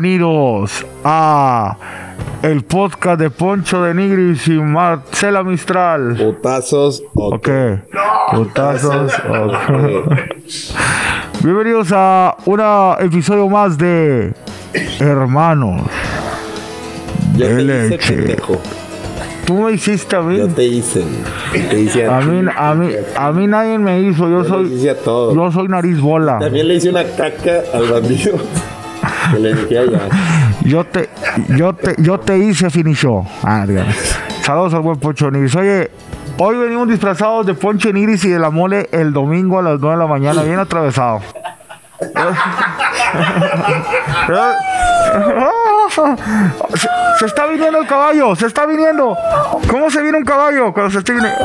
bienvenidos a el podcast de Poncho de Nigris y Marcela Mistral. Putazos, ok. Putazos, ok. Bienvenidos a un episodio más de Hermanos de Leche. Tú me hiciste a mí. Yo te hice. A mí nadie me hizo. Yo soy nariz bola. También le hice una caca al bandido. Que le dije allá. Yo te hice finicho. Ah, saludos al buen Poncho Nigris. Oye, hoy venimos disfrazados de Poncho Nigris y de la mole el domingo a las 9 de la mañana, bien atravesado. Se está viniendo el caballo, se está viniendo. ¿Cómo se viene un caballo cuando se está viniendo?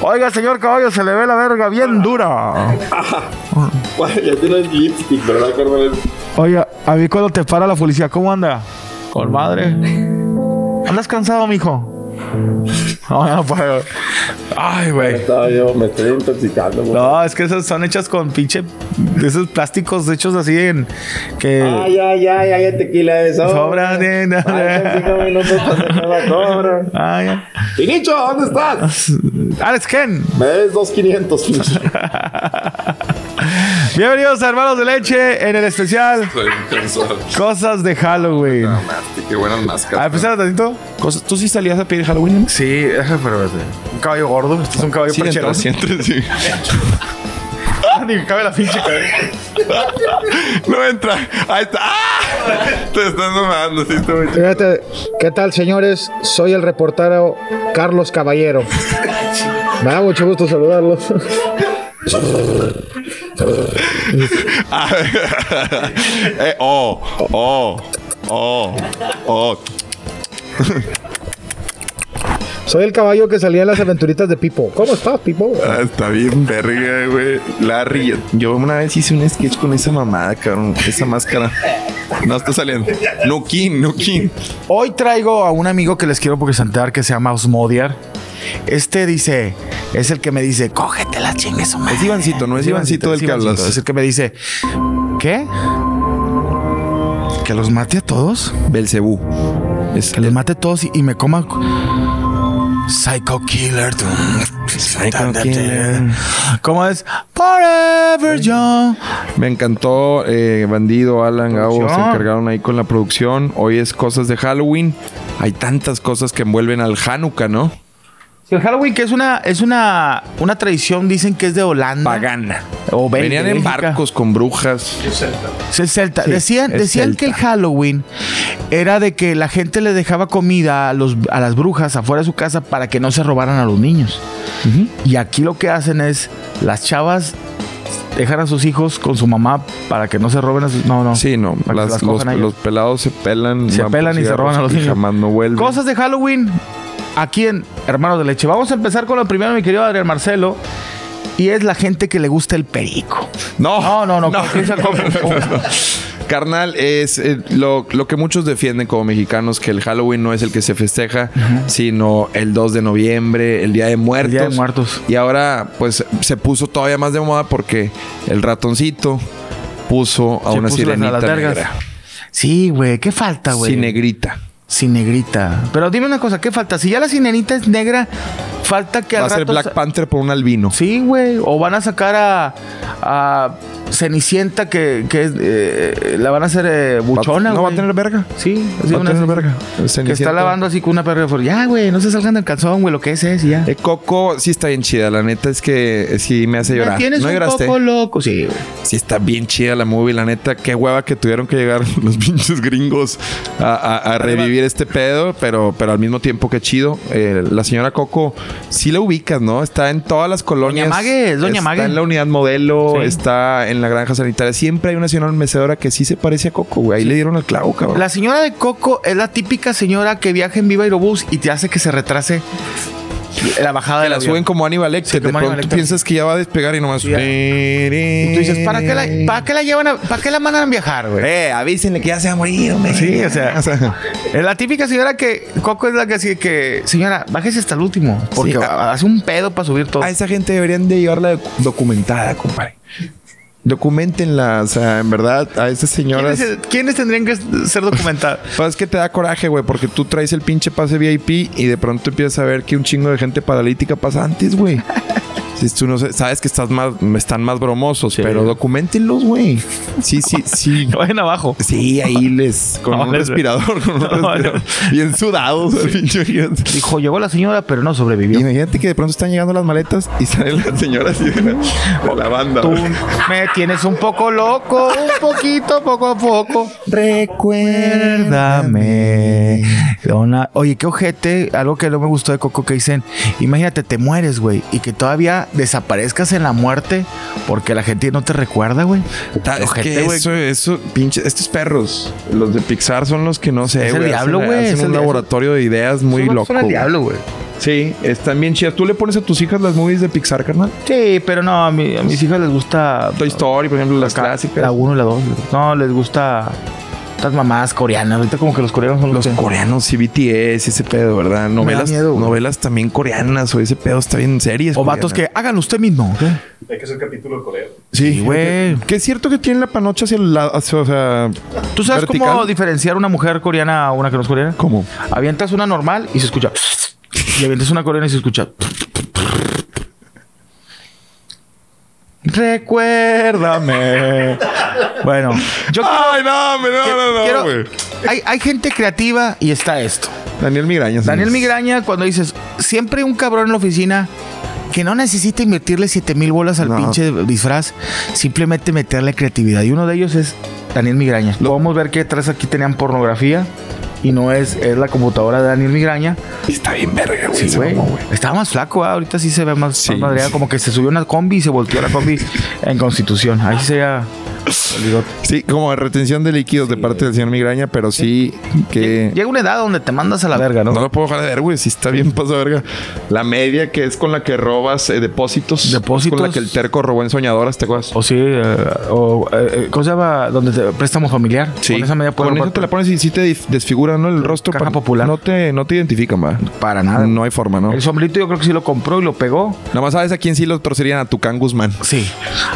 Oiga, señor caballo, se le ve la verga bien dura. Ya tiene el lipstick, ¿verdad? Oiga, a mí cuando te para la policía, ¿cómo anda? Con madre. ¿Andas cansado, mijo? No, pues. Ay, güey. Me estoy intoxicando, güey. No, es que esas son hechas con pinche. Esos plásticos hechos así en. Que... Ay, tequila de sobra. Sobra, nena. Ay, 5 minutos para hacer sobra. Ay, ya. Pinicho, ¿dónde estás? Alex Ken. Me debes 2,500, Pinicho. Bienvenidos a Hermanos de Leche en el especial Cosas de Halloween. No, qué buenas máscaras. A empezar tantito. ¿Tú sí salías a pedir Halloween? Sí, pero un caballo gordo. Este es un caballo percherón. Sí, sí. Ni cabe la pinche cabeza. No entra. Ahí está. ¡Ah! Te estás nombrando. Sí, fíjate. ¿Qué tal, señores? Soy el reportero Carlos Caballero. Me da mucho gusto saludarlos. Soy el caballo que salía en las aventuritas de Pipo. ¿Cómo estás, Pipo? Ah, está bien verga, güey. Larry, yo una vez hice un sketch con esa mamada, cabrón. Esa máscara. No está saliendo. No, Kim. Hoy traigo a un amigo que les quiero presentar que se llama Osmodiar. Este dice, es el que me dice, cógete la chingues, hombre. Es Ivancito, no es Ivancito del que hablas. Es el que me dice, ¿qué? ¿Que los mate a todos? Belcebú. Que los mate a todos y me coma. Psycho Killer. Psycho Killer. ¿Cómo es? Forever Young. Me encantó. Bandido, Alan, Gabo se encargaron ahí con la producción. Hoy es Cosas de Halloween. Hay tantas cosas que envuelven al Hanukkah, ¿no? El Halloween, que es una tradición, dicen que es de Holanda. Pagana. O venían en barcos con brujas. Es celta. Es celta. Sí, decían que el Halloween era de que la gente le dejaba comida a las brujas afuera de su casa para que no se robaran a los niños. Uh-huh. Y aquí lo que hacen es las chavas dejan a sus hijos con su mamá para que no se roben a sus... No. Sí, no. Los pelados se pelan. Se pelan y se roban a los niños. Jamás no vuelven. Cosas de Halloween. Aquí en Hermanos de Leche. Vamos a empezar con lo primero, mi querido Adrián Marcelo. Y es la gente que le gusta el perico. No. Carnal, es lo que muchos defienden como mexicanos, que el Halloween no es el que se festeja, uh-huh, sino el 2 de noviembre, el Día de Muertos. El Día de Muertos. Y ahora, pues, se puso todavía más de moda porque el ratoncito puso a una sirenita negra. Sí, güey. ¿Qué falta, güey? Sin negrita. Pero dime una cosa, ¿qué falta? Si ya la sirenita es negra, falta que al rato... Va a ser Black Panther por un albino. Sí, güey. O van a sacar a Cenicienta que la van a hacer buchona, güey. No, va a tener verga. Sí. Va a tener verga. Cenicienta. Que está lavando así con una perra. Ya, güey, no se salgan del calzón, güey. Lo que es ya. Coco sí está bien chida. La neta es que sí me hace llorar. ¿Tienes un Coco loco? Sí, güey. Sí está bien chida la movie. La neta, qué hueva que tuvieron que llegar los pinches gringos a revivir este pedo, pero al mismo tiempo que chido. La señora Coco sí la ubicas, ¿no? Está en todas las colonias. Doña Mague. Está en la unidad modelo, sí. Está en la granja sanitaria. Siempre hay una señora mecedora que sí se parece a Coco, güey. Ahí sí le dieron el clavo, cabrón. La señora de Coco es la típica señora que viaja en Viva Aerobús y te hace que se retrase La bajada de la suben como Aníbal Lecter. Sí, de pronto piensas que ya va a despegar y nomás. Yeah. Y tú dices, ¿para qué la mandan a viajar, güey? Avísenle que ya se va a morir, hombre. Sí, o sea. Es la típica señora que Coco es la que dice que, señora, bájese hasta el último. Porque sí, hace un pedo para subir todo. A esa gente deberían de llevarla documentada, compadre. Documentenla, o sea, en verdad, a esas señoras. ¿Quiénes tendrían que ser documentadas? Pues es que te da coraje, güey, porque tú traes el pinche pase VIP y de pronto empiezas a ver que un chingo de gente paralítica pasa antes, güey. Si tú no sabes que están más bromosos, sí, pero documentenlos, güey. Sí. No vayan abajo. Sí, ahí les. Con un respirador. Bien sudados. Sí. Dijo, llegó la señora, pero no sobrevivió. Imagínate que de pronto están llegando las maletas y sale la señora así de la banda. Tú me tienes un poco loco, un poquito, poco a poco. Recuérdame. Oye, qué ojete. Algo que no me gustó de Coco que dicen. Imagínate, te mueres, güey, y que todavía desaparezcas en la muerte porque la gente no te recuerda, güey. Eso, pinche, estos perros, los de Pixar, son los que no sé, güey. Es el diablo, güey. Es un laboratorio de ideas muy loco. Es el diablo, güey. Sí, están bien chidas. ¿Tú le pones a tus hijas las movies de Pixar, carnal? Sí, pero no, a mis hijas les gusta Toy Story, por ejemplo, las clásicas. La 1 y la 2. No, les gusta estas mamadas coreanas. Ahorita como que los coreanos son los coreanos, sí, BTS, ese pedo, ¿verdad? Novelas también coreanas, o ese pedo está bien en series. O vatos que háganlo usted mismo. ¿Qué? Hay que hacer capítulo de Corea. Sí, güey. Que es cierto que tienen la panocha hacia el lado, o sea, ¿tú sabes vertical? ¿Cómo diferenciar una mujer coreana a una que no es coreana? ¿Cómo? Avientas una normal y se escucha. Y avientas una coreana y se escucha. Recuérdame. Bueno, yo quiero, hay gente creativa y está esto. Daniel Migraña, cuando dices, siempre un cabrón en la oficina que no necesita invertirle 7,000 bolas al pinche disfraz, simplemente meterle creatividad. Y uno de ellos es Daniel Migraña. Podemos ver que detrás aquí tenían pornografía. Y no es la computadora de Daniel Migraña. Está bien verga, güey. Sí, güey. Estaba más flaco, ahorita sí se ve más, sí, más madreado. Como que se subió una combi y se volteó la combi en Constitución. Ahí sería. Sí, como retención de líquidos, sí, de parte del señor Migraña, pero sí que. Llega una edad donde te mandas a la verga, ¿no? No lo puedo dejar de ver, güey. Sí, está bien pasada verga. La media que es con la que robas depósitos. Depósitos. Con la que el terco robó en Soñadoras, ¿te acuerdas? O sí, ¿cómo se llama? Donde te préstamo familiar. Sí. Con esa media puedes. Con eso te la pones y sí te desfigura, ¿no? El rostro. Caja Popular. No te identifican, ¿verdad? Para nada. No hay forma, ¿no? El sombrito yo creo que sí lo compró y lo pegó. Nada más sabes a quién sí lo torcerían, a Tucán Guzmán. Sí.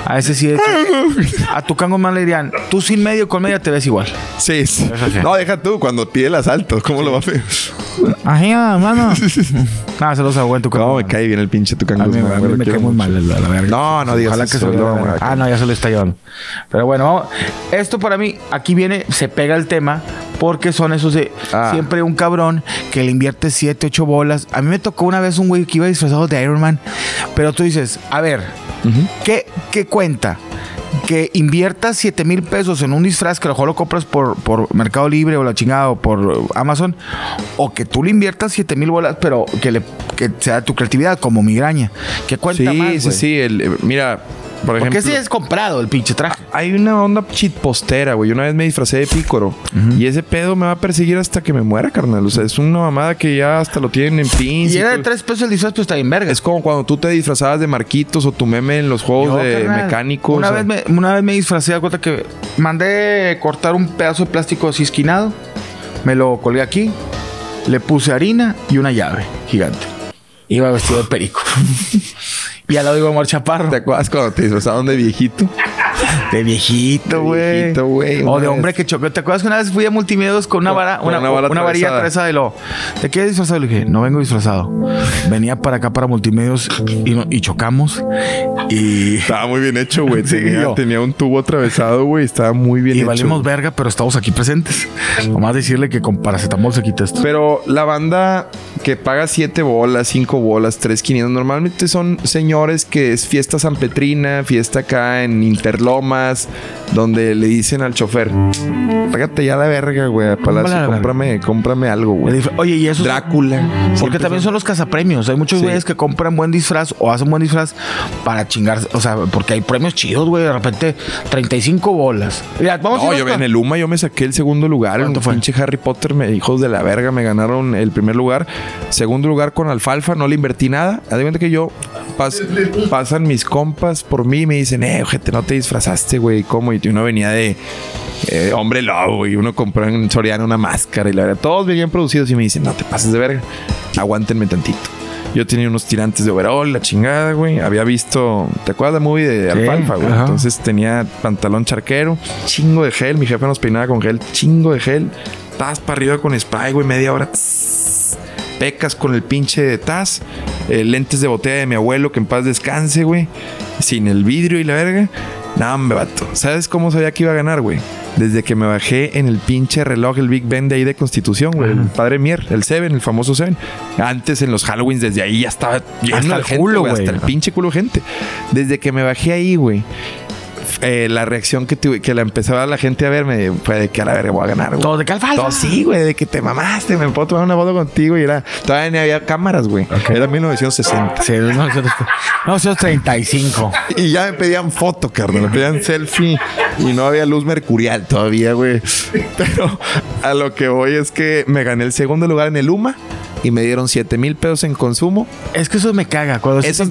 A ese sí. A Tucán Guzmán le dirían, tú sin medio y con media te ves igual. Sí, sí. No, deja tú, cuando pide el asalto, ¿cómo lo va a hacer? Ajá, mano. Nada, se los hago en Tucán. No, me cae bien el pinche Tucán Guzmán. A mí me cae muy mal, la verdad. No, no digas. Ojalá que se lo. Ah, no, ya se lo está llevando. Pero bueno, esto para mí, aquí viene, se pega el tema, porque son esos de siempre un cabrón que le invierte 7, 8 bolas. A mí me tocó una vez un güey que iba disfrazado de Iron Man. Pero tú dices, a ver, ¿qué cuenta? Que inviertas 7,000 pesos en un disfraz que a lo mejor lo compras por Mercado Libre o la chingada o por Amazon, o que tú le inviertas 7,000 bolas, pero que sea tu creatividad, como Migraña. ¿Qué cuenta más, güey? Sí. Mira, por ejemplo, ¿por qué si es comprado el pinche traje? Hay una onda chitpostera, güey. Una vez me disfracé de Pícoro. Y ese pedo me va a perseguir hasta que me muera, carnal. O sea, es una mamada que ya hasta lo tienen en pins. Y era de 3 pesos el disfraz, pues está bien verga. Es como cuando tú te disfrazabas de Marquitos o tu meme en los juegos de mecánicos. Una vez me disfracé, de cuenta que mandé cortar un pedazo de plástico así esquinado. Me lo colgué aquí. Le puse harina y una llave gigante. Iba vestido de perico. Y al lado digo Omar Chaparro. ¿Te acuerdas cuando te disfrazaron de viejito? De viejito, güey. O de hombre que choqueó. ¿Te acuerdas que una vez fui a Multimedios con una varilla atravesada de lo? ¿Te quedas disfrazado? Le dije, no vengo disfrazado. Venía para acá, para Multimedios, y chocamos. Y estaba muy bien hecho, güey. Tenía un tubo atravesado, güey. Estaba muy bien hecho. Y valimos verga, pero estamos aquí presentes. Nomás decirle que con paracetamol se quita esto. Pero la banda que paga 7 bolas, 5 bolas, 3,500, normalmente son señores que es fiesta San Petrina, fiesta acá en Interlagos. lomas, donde le dicen al chofer, págate ya la verga, güey, al Palacio, cómprame algo, güey. Oye, y eso Drácula. Porque también son los cazapremios. Hay muchos güeyes que compran buen disfraz o hacen buen disfraz para chingarse. O sea, porque hay premios chidos, güey. De repente, 35 bolas. Mira, vamos no, yo en el UMA yo me saqué el segundo lugar. En pinche Harry Potter, hijos de la verga, me ganaron el primer lugar. Segundo lugar con alfalfa, no le invertí nada. Haz de cuenta que yo, pasan mis compas por mí y me dicen, ojete, no te disfrazaste, güey, ¿cómo? Y uno venía de hombre lobo y uno compró en Soriana una máscara y la verdad, todos bien producidos y me dicen, no te pases de verga, aguántenme tantito. Yo tenía unos tirantes de overol, la chingada, güey. Había visto, ¿te acuerdas la movie de alfalfa, güey? Entonces tenía pantalón charquero, chingo de gel, mi jefe nos peinaba con gel, chingo de gel, taz para arriba con spray, güey, media hora, pecas con el pinche de taz, lentes de botella de mi abuelo, que en paz descanse, güey, sin el vidrio y la verga. No, me vato. ¿Sabes cómo sabía que iba a ganar, güey? Desde que me bajé en el pinche reloj, el Big Ben de ahí de Constitución, güey. El Padre Mier, el Seven, el famoso Seven. Antes, en los Halloweens, desde ahí ya estaba lleno hasta el gente, culo, güey. Hasta el pinche culo gente. Desde que me bajé ahí, güey, la reacción que tuve, que la empezaba la gente a verme, fue de que a la verga voy a ganar, güey. Todo de calfalfa. Todo sí, güey, de que te mamaste, me puedo tomar una foto contigo. Y era, todavía ni había cámaras, güey. Okay. Era 1960. Sí, 1935. Y ya me pedían foto, carnal, me pedían selfie y no había luz mercurial todavía, güey. Pero a lo que voy es que me gané el segundo lugar en el UMA. Y me dieron 7,000 pesos en consumo. Es que eso me caga. Cuando eso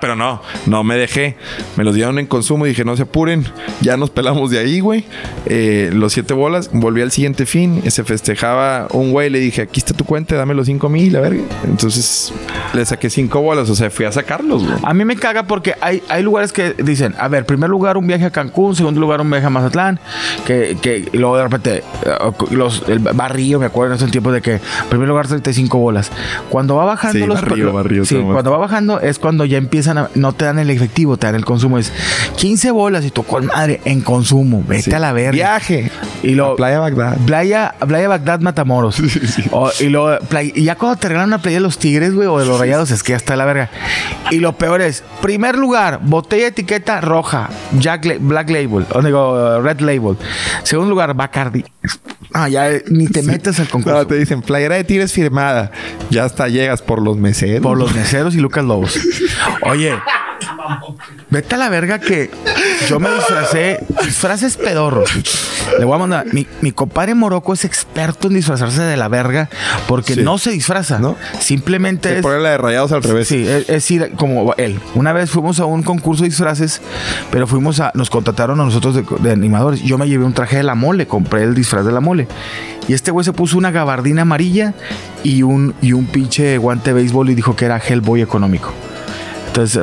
pero no me dejé. Me los dieron en consumo y dije, no se apuren. Ya nos pelamos de ahí, güey. Los 7 bolas. Volví al siguiente fin. Se festejaba un güey. Le dije, aquí está tu cuenta. Dame los 5,000, la verga. Entonces, le saqué 5 bolas. O sea, fui a sacarlos, güey. A mí me caga porque hay lugares que dicen, a ver, primer lugar un viaje a Cancún. Segundo lugar un viaje a Mazatlán. Que luego de repente, el barrio, me acuerdo en esos tiempos de que primer lugar 35 bolas. Cuando va bajando sí, barrio, sí, cuando va bajando es cuando ya empiezan a, no te dan el efectivo, te dan el consumo, es 15 bolas y tocó el madre en consumo, vete a la verga. Viaje. Y luego Playa Bagdad Matamoros. Sí, sí. Y luego ya cuando te regalan una playa de los Tigres, güey, o de los Rayados, es que ya está la verga. Y lo peor es, primer lugar, botella etiqueta roja, Black Label, Red Label. Segundo lugar, Bacardi. Ya ni te metes al concurso. No, te dicen, playera de Tigres firmada. Ya hasta llegas por los meseros. Por los meseros y Lucas Lobos. Oye, vete a la verga que yo me disfracé. Disfraces pedorros. Le voy a mandar. Mi compadre Morocco es experto en disfrazarse de la verga porque no se disfraza. ¿No? Simplemente se pone la de Rayados al revés. Sí, es ir como él. Una vez fuimos a un concurso de disfraces, pero nos contrataron a nosotros de animadores. Yo me llevé un traje de la mole, compré el disfraz de la mole. Y este güey se puso una gabardina amarilla y un pinche guante de béisbol y dijo que era Hellboy económico. Entonces,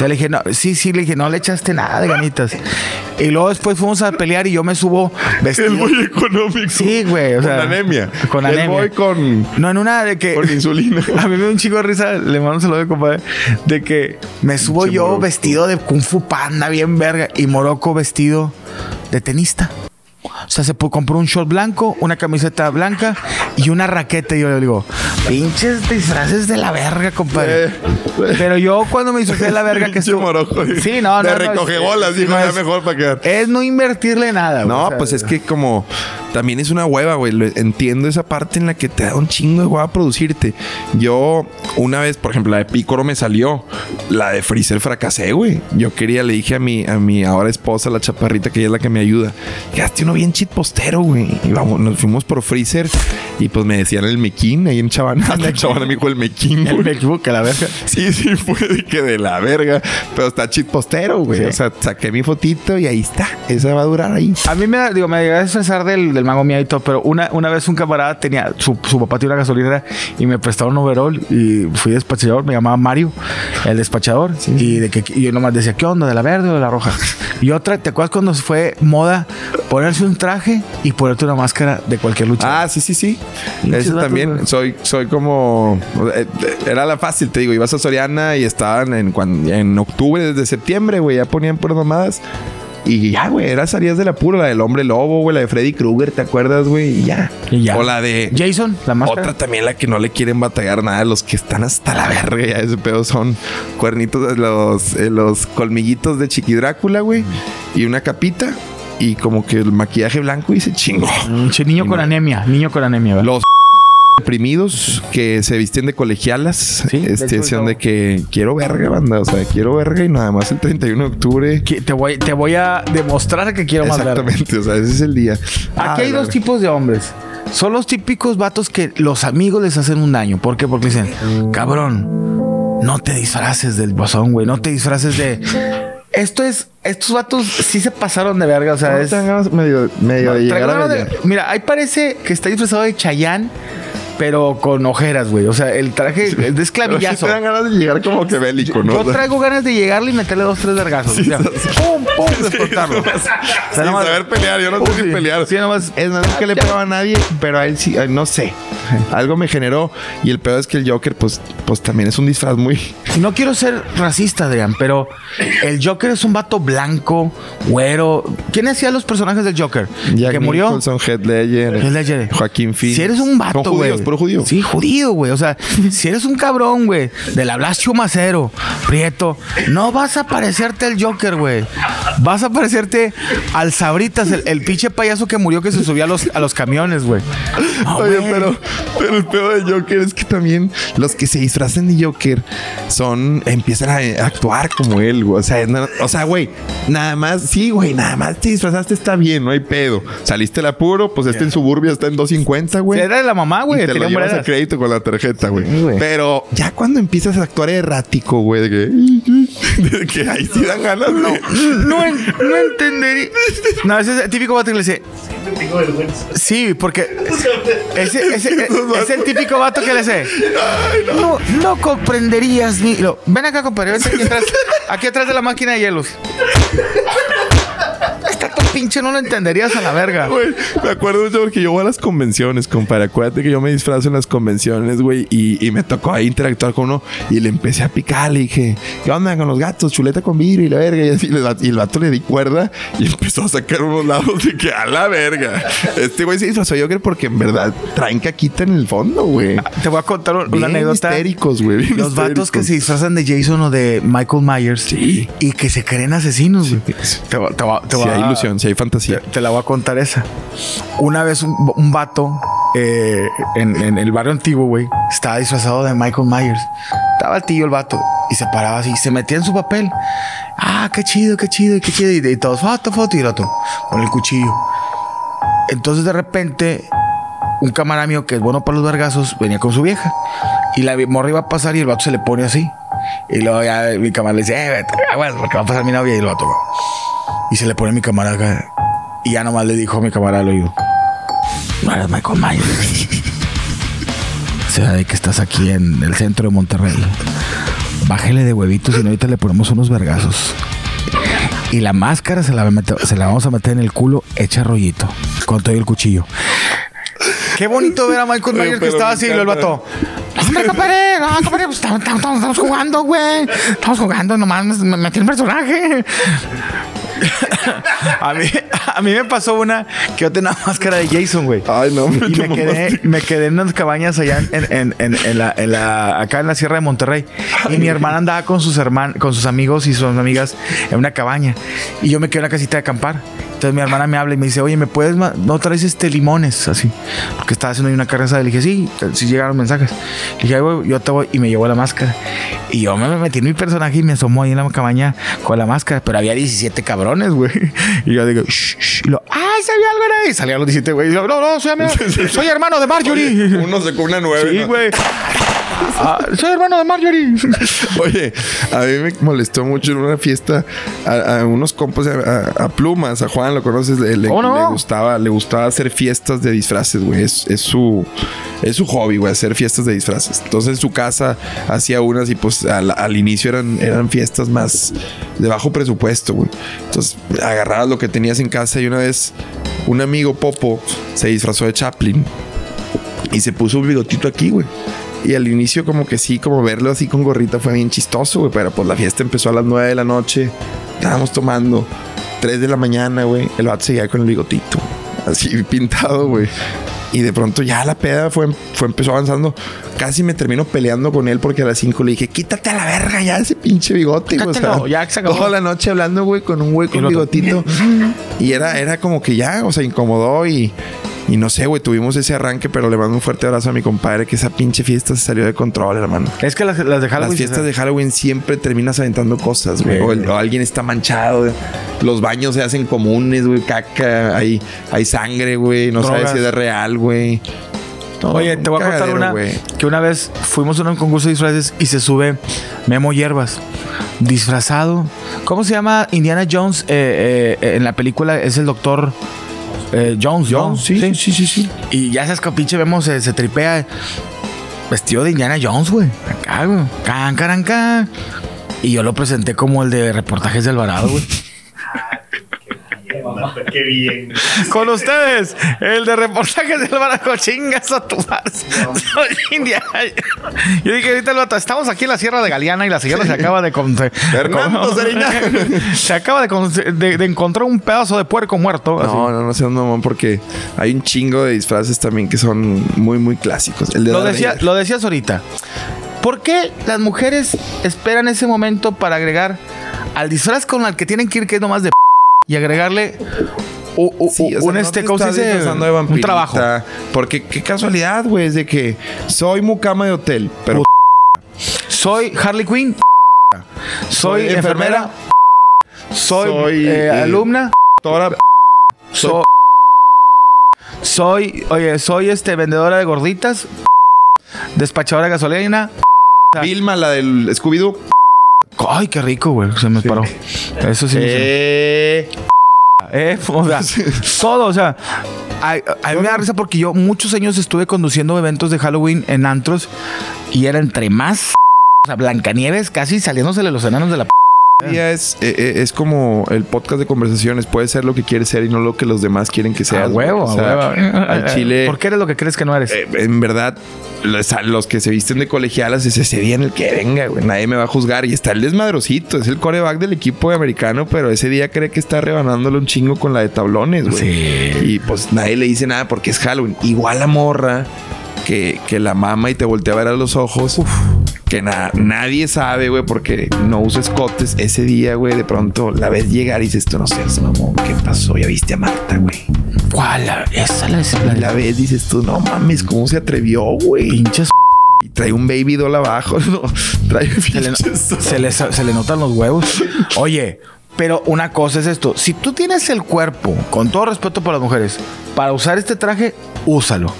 le dije, no, le dije, no le echaste nada de ganitas. Y luego después fuimos a pelear y yo me subo vestido. El boy económico. Sí, güey. Con anemia. Con anemia. El boy con... No, en una de que... Con insulina. A mí me da un chico de risa, le mando un saludo, compadre, de que me subo yo Morocco, vestido de Kung Fu Panda, bien verga, y Morocco vestido de tenista. O sea, se compró un short blanco, una camiseta blanca y una raqueta. Y yo le digo, pinches disfraces de la verga, compadre. Pero yo cuando me disfrazé de la verga que estuvo... Morocco, sí, recoge bolas, dijo, ya mejor para quedar. Es no invertirle nada. No, o sea, pues es que como... También es una hueva, güey. Entiendo esa parte en la que te da un chingo de hueva producirte. Yo una vez, por ejemplo, la de Pícoro me salió. La de Freezer fracasé, güey. Yo le dije a mi ahora esposa, la chaparrita, que ella es la que me ayuda. Quedaste uno bien chitpostero, güey. Y vamos, nos fuimos por Freezer y pues me decían el mequín ahí en Chavana. En Chavana me dijo el mequín, güey. El mequín, que la verga. Sí, fue de que de la verga. Pero está chitpostero, güey. Sí. O sea, saqué mi fotito y ahí está. Esa va a durar ahí. A mí me llegaba a disfrazar del mago mía y todo, pero una vez un camarada tenía, su papá tenía una gasolinera y me prestaba un overol y fui despachador, me llamaba Mario, el despachador, y yo nomás decía, ¿qué onda? ¿De la verde o de la roja? Y otra, ¿te acuerdas cuando fue moda ponerse un traje y ponerte una máscara de cualquier lucha? Ah, sí. Eso también, soy como, era la fácil, te digo, ibas a Soriana y estaban en octubre, desde septiembre, güey, ya ponían por nomadas. Y ya, güey, era Sarías de la Pura, la del Hombre Lobo, güey, la de Freddy Krueger, ¿te acuerdas, güey? Y ya. O la de Jason, la máscara. Otra también, la que no le quieren batallar nada, los que están hasta la verga, ya ese pedo son cuernitos, los colmillitos de Chiqui Drácula, güey, y una capita y como que el maquillaje blanco y se chingó. Niño con anemia, ¿verdad? Los deprimidos que se visten de colegialas, ¿sí? Decían de que quiero verga, banda, o sea, quiero verga y nada más el 31 de octubre. Que te voy a demostrar que quiero más verga. Exactamente, o sea, ese es el día. Aquí hay dos tipos de hombres. Son los típicos vatos que los amigos les hacen un daño. ¿Por qué? Porque dicen, cabrón, no te disfraces del bosón, güey, no te disfraces de... Estos vatos sí se pasaron de verga, o sea, no, es... medio de llegar a de, mira, ahí parece que está disfrazado de Chayanne, pero con ojeras, güey. O sea, el traje es de esclavillazo. Pero sí te dan ganas de llegar como que bélico, ¿no? Yo traigo ganas de llegarle y meterle 2-3 vergazos. Sí, o sea, ¡pum! ¡Pum! Explotarlo. Sí, o sea, nomás, sin saber pelear. Yo no sé si pelear. Sí, nomás, es nada que le pegaba a nadie, pero a él sí, no sé. Algo me generó. Y el peor es que el Joker, pues también es un disfraz muy... No quiero ser racista, Adrián, pero el Joker es un vato blanco, güero. ¿Quién hacía los personajes del Joker? Jack que murió. Nicholson, Heath Ledger. Joaquín Phoenix. Si eres un vato, güey. Judío. Sí, judío, güey. O sea, si eres un cabrón, güey, de la Blasio Macero, Prieto, no vas a parecerte al Joker, güey. Vas a parecerte al Sabritas, el pinche payaso que murió que se subía a los camiones, güey. No, oye, güey. Pero el pedo de Joker es que también los que se disfrazan de Joker empiezan a actuar como él, güey. O sea, güey, nada más, sí, güey, nada más te disfrazaste, está bien, no hay pedo. Saliste el apuro, pues en Suburbia está en 250, güey. Era de la mamá, güey. Te lo llevas a crédito con la tarjeta, güey. Sí, pero ya cuando empiezas a actuar errático, güey, de que ahí sí dan ganas. No entendería. No, ese es el típico vato que le dice... Sí, porque es el típico vato que le dice... No comprenderías ni... Ven acá, compadre. Vente aquí atrás de la máquina de hielos. Está todo pinche, no lo entenderías a la verga. Güey, me acuerdo mucho porque yo voy a las convenciones, compadre. Acuérdate que yo me disfrazo en las convenciones, güey. Y me tocó ahí interactuar con uno. Y le empecé a picar, le dije, ¿qué onda con los gatos? Chuleta con vidrio y la verga. Y así, y el vato le di cuerda y empezó a sacar unos lados de que a la verga. Este güey se disfrazó de Joker porque en verdad traen caquita en el fondo, güey. Te voy a contar una anécdota. Histéricos, güey. Los vatos que se disfrazan de Jason o de Michael Myers. Sí. Y que se creen asesinos, güey. Sí. Si hay ilusión, si hay fantasía. Te la voy a contar esa. Una vez un vato en el barrio antiguo, güey, estaba disfrazado de Michael Myers. Estaba el tío, el vato, y se paraba así, se metía en su papel. Ah, qué chido. Y todos, foto, y el otro, con el cuchillo. Entonces, de repente, un camarada mío que es bueno para los vergazos venía con su vieja. Y la morra iba a pasar y el vato se le pone así. Y luego ya mi camarada le dice, vete, aguas, porque va a pasar mi novia. Y el vato, y se le pone mi camarada acá. Y ya nomás le dijo a mi camarada al oído, no eres Michael Myers. Se ve que estás aquí en el centro de Monterrey. Bájale de huevitos y ahorita le ponemos unos vergazos. Y la máscara se la vamos a meter en el culo hecha rollito, con todo el cuchillo. Qué bonito ver a Michael Myers que estaba así y lo el vato. No, compadre, pues, estamos jugando, güey. Estamos jugando, nomás me metí el personaje. a mí me pasó una que yo tenía una máscara de Jason, güey. Ay, no. Y me quedé en unas cabañas allá acá en la Sierra de Monterrey. Ay, y mi hermana andaba con sus amigos y sus amigas en una cabaña. Y yo me quedé en una casita de acampar. Entonces mi hermana me habla y me dice, oye, ¿me puedes? ¿No traes limones? Así. Porque estaba haciendo ahí una carne asada. Le dije, sí llegaron mensajes. Le dije, güey, yo te voy. Y me llevó la máscara. Y yo me metí en mi personaje y me asomó ahí en la cabaña con la máscara. Pero había 17 cabrones, güey. Y yo digo, shh. Y lo, ¡ay, se vio algo ahí! Y salían los 17, güey. Y yo, no, soy hermano de Marjorie. Oye, uno se cuna 9. Sí, güey. Soy hermano de Marjorie. Oye, a mí me molestó mucho en una fiesta a unos compas, a Plumas, a Juan, lo conoces, le gustaba hacer fiestas de disfraces, güey. Es su hobby, güey, hacer fiestas de disfraces. Entonces en su casa hacía unas y pues al inicio eran fiestas más de bajo presupuesto, güey. Entonces agarrabas lo que tenías en casa y una vez un amigo Popo se disfrazó de Chaplin y se puso un bigotito aquí, güey. Y al inicio como que sí, como verlo así con gorrita fue bien chistoso, güey. Pero pues la fiesta empezó a las 9 de la noche. Estábamos tomando. 3 de la mañana, güey. El vato seguía con el bigotito, así pintado, güey. Y de pronto ya la peda empezó avanzando. Casi me termino peleando con él porque a las 5 le dije, quítate a la verga ya ese pinche bigote. Cácalo, o sea, ya se acabó. Toda la noche hablando, güey, con un güey con un bigotito. Y era como que ya, o sea, incomodó y no sé, güey, tuvimos ese arranque, pero le mando un fuerte abrazo a mi compadre, que esa pinche fiesta se salió de control, hermano. Es que las de Halloween. Las fiestas de Halloween siempre terminas aventando cosas, güey. O alguien está manchado, los baños se hacen comunes, güey, caca, hay sangre, güey, no sabes si es real, güey. No, oye, te voy a contar una, wey. Que una vez fuimos a un concurso de disfraces y se sube Memo Hierbas disfrazado. ¿Cómo se llama? Indiana Jones, en la película es el doctor... Jones, ¿no? Sí. Y ya esas pinche vemos, se tripea vestido de Indiana Jones, güey. Acá, güey. Can, caran, can. Y yo lo presenté como el de Reportajes de Alvarado, güey. Qué bien. Con ustedes, el de Reportajes del Baraco. Chingas a tu madre. Soy India. Yo dije ahorita, el vato, estamos aquí en la Sierra de Galeana y la señora se acaba de se acaba de encontrar un pedazo de puerco muerto. Así. No seas mamón, porque hay un chingo de disfraces también que son muy, muy clásicos. El de lo decías ahorita. ¿Por qué las mujeres esperan ese momento para agregar al disfraz con el que tienen que ir, que es nomás de... Y agregarle un trabajo? Porque qué casualidad, güey, es de que soy mucama de hotel, pero... Soy Harley Quinn. Soy enfermera. Soy alumna. Doctora. Soy vendedora de gorditas. Despachadora de gasolina. Vilma, la del Scooby-Doo. Ay, qué rico, güey. Se me paró. Eso sí. O sea, todo, o sea, a mí me da risa porque yo muchos años estuve conduciendo eventos de Halloween en antros y era entre más, o sea, Blancanieves casi saliéndosele los enanos de la... Es como el podcast de conversaciones. Puede ser lo que quieres ser y no lo que los demás quieren que seas. A huevo. Al chile. ¿Por qué eres lo que crees que no eres? En verdad, los que se visten de colegialas es ese día en el que venga, güey. Nadie me va a juzgar. Y está el desmadrosito. Es el quarterback del equipo de americano, pero ese día cree que está rebanándole un chingo con la de tablones, güey. Sí. Y pues nadie le dice nada porque es Halloween. Igual la morra que la mama y te voltea a ver a los ojos. Uf. Que nadie sabe, güey, porque no usa escotes. Ese día, güey, de pronto la ves llegar y dices, tú no seas mamón, ¿qué pasó? Ya viste a Marta, güey. ¿Cuál? Esa la ves. La ves, dices tú, no mames, ¿cómo se atrevió, güey? Pinches. Y trae un baby doll abajo, ¿no? Trae se le notan los huevos. Oye, pero una cosa es esto. Si tú tienes el cuerpo, con todo respeto para las mujeres, para usar este traje, úsalo.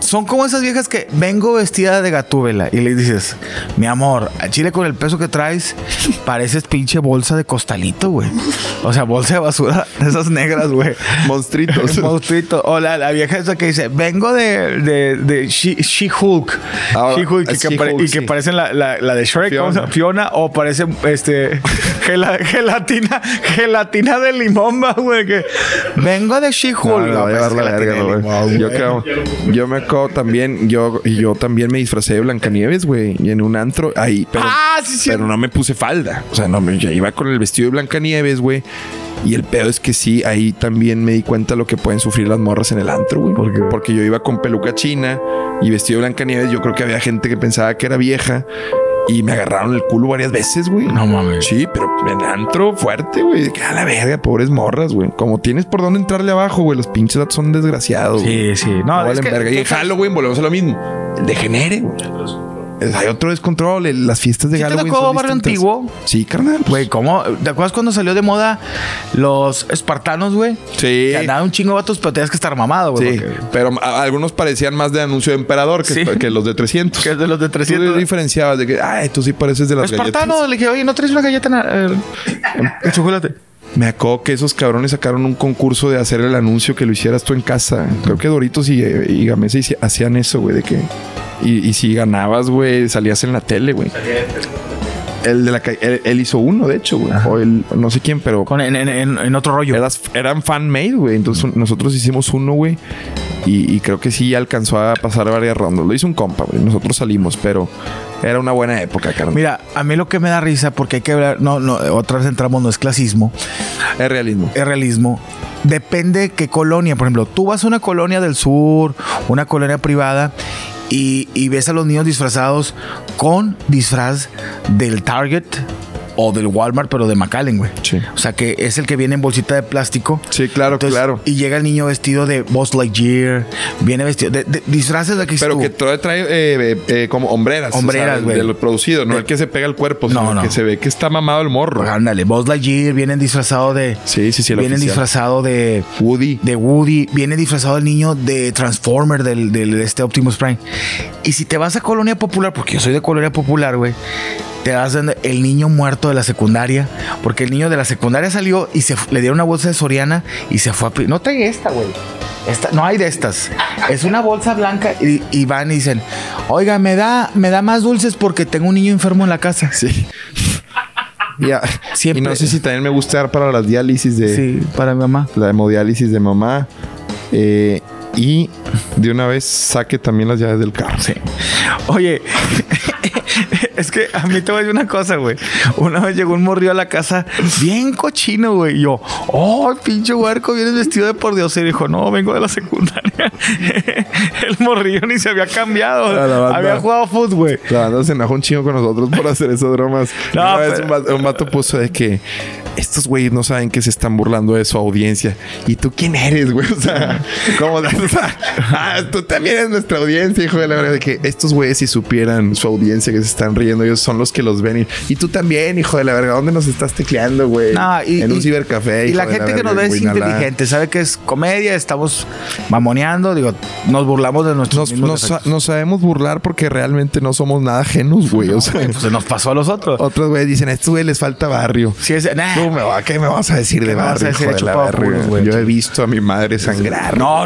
Son como esas viejas que vengo vestida de Gatúbela y le dices, mi amor, a chile con el peso que traes, pareces pinche bolsa de costalito, güey. O sea, bolsa de basura, esas negras, güey. Monstritos. Monstritos. O la vieja esa que dice, vengo de She-Hulk. Que parecen la de Shrek, Fiona. Fiona, o parece gelatina de limón, güey. Vengo de She-Hulk. Yo me acuerdo también, yo también me disfracé de Blancanieves, güey, y en un antro ahí, pero no me puse falda, o sea, no, ya iba con el vestido de Blancanieves, güey. Y el pedo es que sí, ahí también me di cuenta lo que pueden sufrir las morras en el antro, güey. ¿Por qué? Porque yo iba con peluca china y vestido de Blancanieves. Yo creo que había gente que pensaba que era vieja y me agarraron el culo varias veces, güey. No mames. Sí, pero en antro fuerte, güey. A la verga, pobres morras, güey. Como tienes por dónde entrarle abajo, güey. Los pinches datos son desgraciados. Sí. No valen verga. Y en Halloween volvemos a lo mismo. El degenere, güey. Hay otro descontrol. Las fiestas de Halloween. ¿Te tocó barrio antiguo? Sí, carnal. Güey, ¿cómo? ¿Te acuerdas cuando salió de moda los espartanos, güey? Sí. Que andaban un chingo de vatos, pero tenías que estar mamado, güey. Sí, porque... pero algunos parecían más de anuncio de emperador que los de 300. Que de los de 300. Tú diferenciabas de que, ay, tú sí pareces de las galletas. Espartano, le dije, oye, ¿no traes una galleta en chocolate? Me acuerdo que esos cabrones sacaron un concurso de hacer el anuncio que lo hicieras tú en casa. Creo que Doritos y Gamesa hacían eso, güey, de que... Y si ganabas, güey, salías en la tele, güey. El de la calle, él hizo uno, de hecho, güey. O el, no sé quién, pero... En otro rollo. Eran fan-made, güey. Entonces nosotros hicimos uno, güey. Y creo que sí alcanzó a pasar varias rondas. Lo hizo un compa, güey. Nosotros salimos, pero... Era una buena época, carnal. Mira, a mí lo que me da risa, porque hay que hablar, otra vez entramos, no es clasismo. Es realismo. Es realismo. Depende qué colonia. Por ejemplo, tú vas a una colonia del sur, una colonia privada, y ves a los niños disfrazados con disfraz del Target o del Walmart, pero de McAllen, güey. Sí. O sea, que es el que viene en bolsita de plástico. Sí, claro. Entonces, claro. Y llega el niño vestido de Buzz Lightyear, viene vestido de disfraces de aquí. Pero tú, que trae como hombreras. Hombreras, güey. O sea, del producido, no el que se pega el cuerpo, sino el que se ve que está mamado el morro. Ándale, Buzz Lightyear, vienen disfrazado de... Sí, vienen oficial. Disfrazado de... Woody. De Woody. Viene disfrazado el niño de Transformer, de este Optimus Prime. Y si te vas a Colonia Popular, porque yo soy de Colonia Popular, güey, te das el niño muerto de la secundaria, porque el niño de la secundaria salió y le dieron una bolsa de Soriana y se fue a... No trae esta, güey. Esta, no hay de estas. Es una bolsa blanca y van y dicen, oiga, me da más dulces porque tengo un niño enfermo en la casa. Sí. Ya, siempre. Y no sé si también me gusta dar para las diálisis de... Sí, para mi mamá. La hemodiálisis de mamá. Y de una vez saque también las llaves del carro. Sí. Oye... Es que a mí te voy a decir una cosa, güey. Una vez llegó un morrillo a la casa bien cochino, güey. Y yo, pinche huerco, vienes vestido de pordiosero. Dijo, no, vengo de la secundaria. El morrillo ni se había cambiado. Banda, había jugado fútbol, güey. La banda se enojó un chingo con nosotros por hacer esas bromas. No, un vato puso de que estos güeyes no saben que se están burlando de su audiencia. ¿Y tú quién eres, güey? O sea, ¿cómo? Tú también eres nuestra audiencia, hijo de la verdad. De que estos güeyes, si supieran su audiencia que se están riendo, ellos son los que los ven. Y tú también, hijo de la verga, ¿dónde nos estás tecleando, güey? No, en un cibercafé. Y la gente que nos ve es inteligente, sabe que es comedia, estamos mamoneando, digo, nos burlamos de nuestros... Nos sabemos burlar porque realmente no somos nada ajenos, güey. O sea, pues se nos pasó a los otros. Otros güeyes dicen, a estos güeyes les falta barrio. Sí, ¿qué me vas a decir de barrio, hijo de la verga? Yo he visto a mi madre sangrar. No.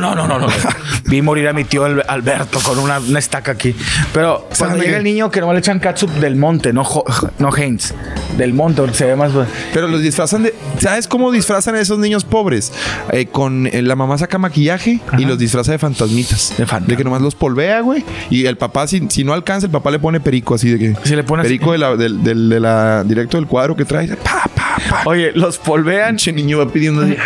Vi morir a mi tío Alberto con una estaca aquí. Pero cuando llega el niño que no le echan catsup del monte, no Heinz, del monte, porque se ve más... Pero los disfrazan de... ¿Sabes cómo disfrazan a esos niños pobres? La mamá saca maquillaje. Ajá. Y los disfraza de fantasmitas. De que nomás los polvea, güey. Y el papá, si no alcanza, el papá le pone perico así de que... Si le pone perico así. Directo del cuadro que trae. Pa. Oye, los polvean. Che niño va pidiendo así.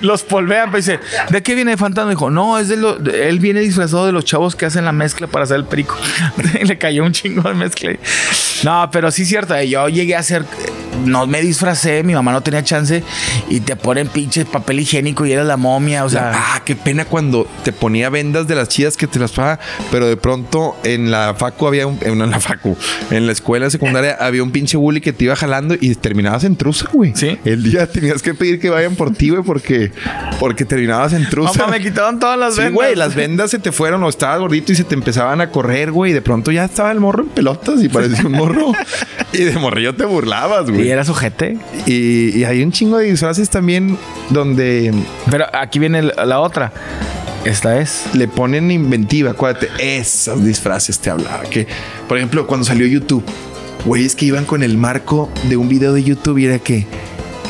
Los polvean, pero dice, ¿de qué viene el fantasma? Dijo, no, es él viene disfrazado de los chavos que hacen la mezcla para hacer el perico. Le cayó un chingo de mezcla. No, pero sí es cierto. Yo llegué a hacer... No me disfracé, mi mamá no tenía chance. Y te ponen pinches papel higiénico y era la momia, o sea... qué pena cuando te ponía vendas de las chidas que te las pagaba. Pero de pronto en la facu había en la escuela secundaria había un pinche bully que te iba jalando y terminabas en trusa, güey. Sí. El día tenías que pedir que vayan por ti, güey, porque terminabas en trusa. Mamá, me quitaron todas las vendas. Sí, güey, las vendas se te fueron o estabas gordito y se te empezaban a correr, güey. Y de pronto ya estaba el morro en pelotas y parecía un morro. Y de morrillo te burlabas, güey. Y era sujete. Y hay un chingo de disfraces también donde... Pero aquí viene la otra. Esta es... Le ponen inventiva, acuérdate. Esas disfraces te hablaba. Que, por ejemplo, cuando salió YouTube, güeyes que iban con el marco de un video de YouTube y era que...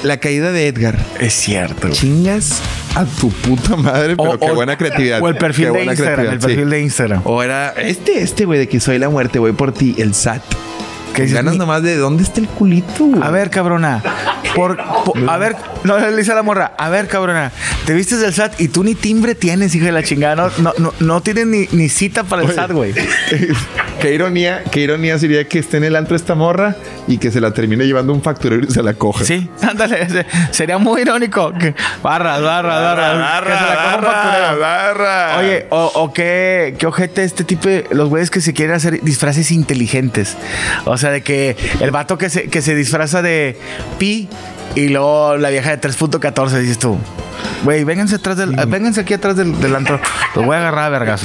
La caída de Edgar. Es cierto. Güey. Chingas a tu puta madre, pero qué buena creatividad. O el perfil de Instagram. El perfil de Instagram. O era... Este güey de que soy la muerte, voy por ti. El SAT. Que ganas nomás de dónde está el culito, güey. A ver, cabrona. A ver, no le dice a la morra. A ver, cabrona. Te vistes del SAT y tú ni timbre tienes, hija de la chingada. No tienes ni cita para el SAT, güey. Qué ironía sería que esté en el antro esta morra y que se la termine llevando un facturero y se la coja. Sí, ándale. Sería muy irónico. Barra. Que se la coja un facturero. Barra. Oye, o qué ojete este tipo de los güeyes que se quieren hacer disfraces inteligentes. O sea, de que el vato que se disfraza de pi y luego la vieja de 3.14, dices tú, güey, vénganse aquí atrás del antro. Los voy a agarrar a vergas.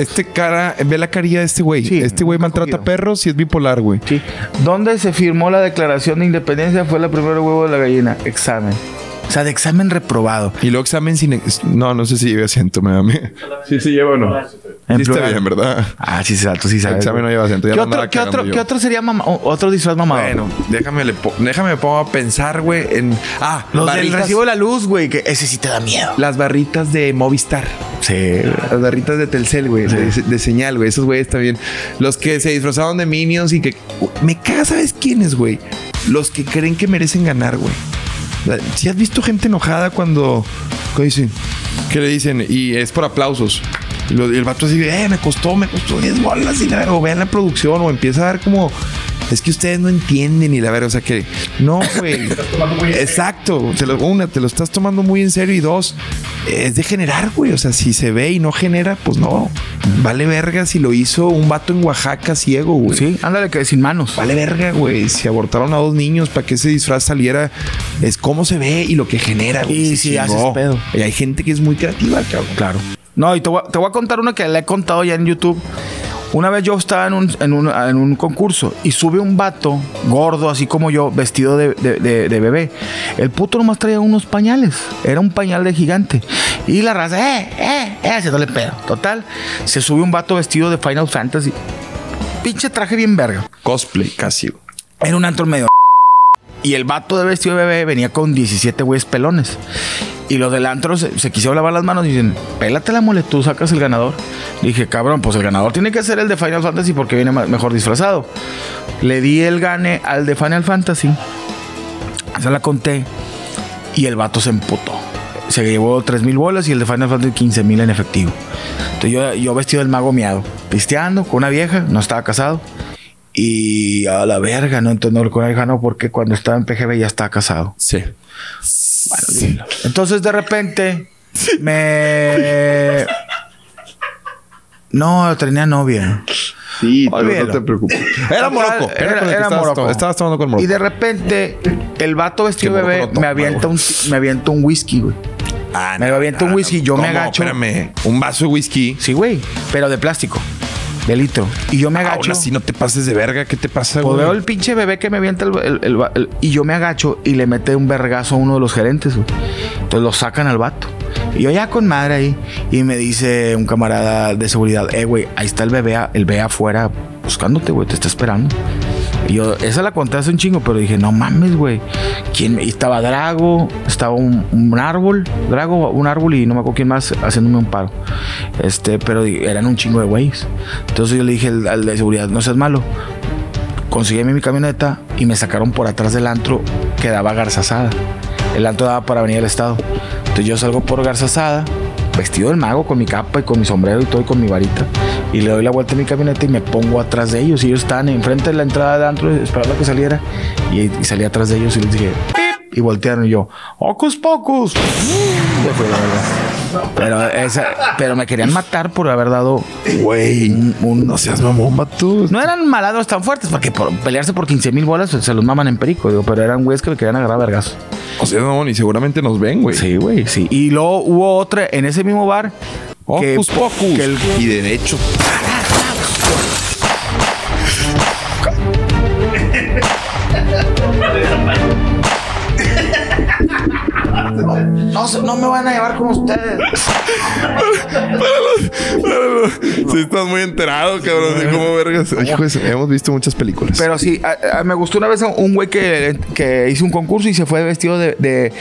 Ve la carilla de este güey. Sí, este güey maltrata perros y es bipolar, güey. Sí. ¿Dónde se firmó la declaración de independencia? Fue la primera huevo de la gallina. Examen. O sea, de examen reprobado. Y luego examen sin... No sé si lleva asiento, me da miedo. Sí, lleva o no. En sí está bien, ¿verdad? Ah, sí, tú sí sabes. El examen no lleva acento. ¿Qué otro sería otro disfraz mamado? Bueno, déjame me pongo a pensar, güey, en... Ah, los del recibo de la luz, güey, que ese sí te da miedo. Las barritas de Movistar. Sí. Las barritas de Telcel, güey, de señal, güey. Esos güeyes también. Los que se disfrazaron de Minions y que... Me caga, ¿sabes quiénes, güey? Los que creen que merecen ganar, güey. ¿Sí has visto gente enojada cuando... ¿Qué dicen? ¿Qué le dicen? Y es por aplausos. Y el vato así, me costó 10 bolas y la verga, o vean la producción, o empieza a dar como, es que ustedes no entienden y la verga, o sea que, no, güey. Exacto, una, te lo estás tomando muy en serio y dos, es de generar, güey, o sea, si se ve y no genera, pues no, vale verga si lo hizo un vato en Oaxaca ciego, güey. Sí, ándale que sin manos. Vale verga, güey, si abortaron a 2 niños, para que ese disfraz saliera, es cómo se ve y lo que genera, güey. Sí, sí, haces pedo. Y hay gente que es muy creativa, cabrón. Claro. No, y te voy a contar una que le he contado ya en YouTube. Una vez yo estaba en un concurso y sube un vato gordo, así como yo, vestido de bebé. El puto nomás traía unos pañales. Era un pañal de gigante. Y la raza, se dole pedo. Total, se sube un vato vestido de Final Fantasy. Pinche traje bien verga. Cosplay, casi. Era un antro medio. Y el vato de vestido de bebé venía con 17 güeyes pelones. Y los del antro se quisieron lavar las manos y dicen, pélate la mole, tú sacas el ganador. Le dije, cabrón, pues el ganador tiene que ser el de Final Fantasy porque viene mejor disfrazado. Le di el gane al de Final Fantasy. Se la conté. Y el vato se emputó. Se llevó 3,000 bolas y el de Final Fantasy 15,000 en efectivo. Entonces yo vestido del mago miado, pisteando con una vieja, no estaba casado. Y a la verga, no entendí con la vieja, no, porque cuando estaba en PGB ya estaba casado. Sí. Bueno, sí. Entonces de repente me... No, tenía novia. Sí, pero no te preocupes. Era moroco. Era moroco. Estabas tomando con moroco. Y de repente el vato vestido de bebé me avienta un whisky, güey. Ah, me avienta un whisky, yo me agacho. Espérame, un vaso de whisky. Sí, güey, pero de plástico. De litro. Y yo me agacho. Ahora sí, no te pases de verga. ¿Qué te pasa, güey? Veo el pinche bebé que me avienta y yo me agacho y le mete un vergazo a uno de los gerentes, güey. Entonces lo sacan al vato. Y yo ya con madre ahí. Y me dice un camarada de seguridad, güey, ahí está el bebé afuera buscándote, güey. Te está esperando. Y yo, esa la conté hace un chingo, pero dije, no mames, güey. Y estaba Drago, estaba un árbol. Drago, un árbol y no me acuerdo quién más haciéndome un paro. Pero eran un chingo de güeyes. Entonces yo le dije al de seguridad, no seas malo. Conseguí mi camioneta y me sacaron por atrás del antro que daba Garzazada. El antro daba para venir al estado. Entonces yo salgo por Garzazada, vestido del mago, con mi capa y con mi sombrero y todo, y con mi varita. Y le doy la vuelta a mi camioneta y me pongo atrás de ellos. Y ellos estaban enfrente de la entrada del antro esperando a que saliera. Y salí atrás de ellos y les dije, ¡pip! Y voltearon y yo, ¡ocus pocus! Pero me querían matar por haber dado, güey, no seas mamón, tú. No eran malandros tan fuertes, porque por pelearse por 15,000 bolas se los maman en perico, digo, pero eran güeyes que me querían agarrar vergas. O sea, mamón, y seguramente nos ven, güey. Sí, güey, sí. Y luego hubo otra en ese mismo bar. Ocus pocus. Y derecho. No me van a llevar con ustedes. Si estás muy enterado, cabrón. Sí, ¿cómo vergas? Hijo, hemos visto muchas películas. Pero sí, me gustó una vez un güey que hizo un concurso y se fue vestido de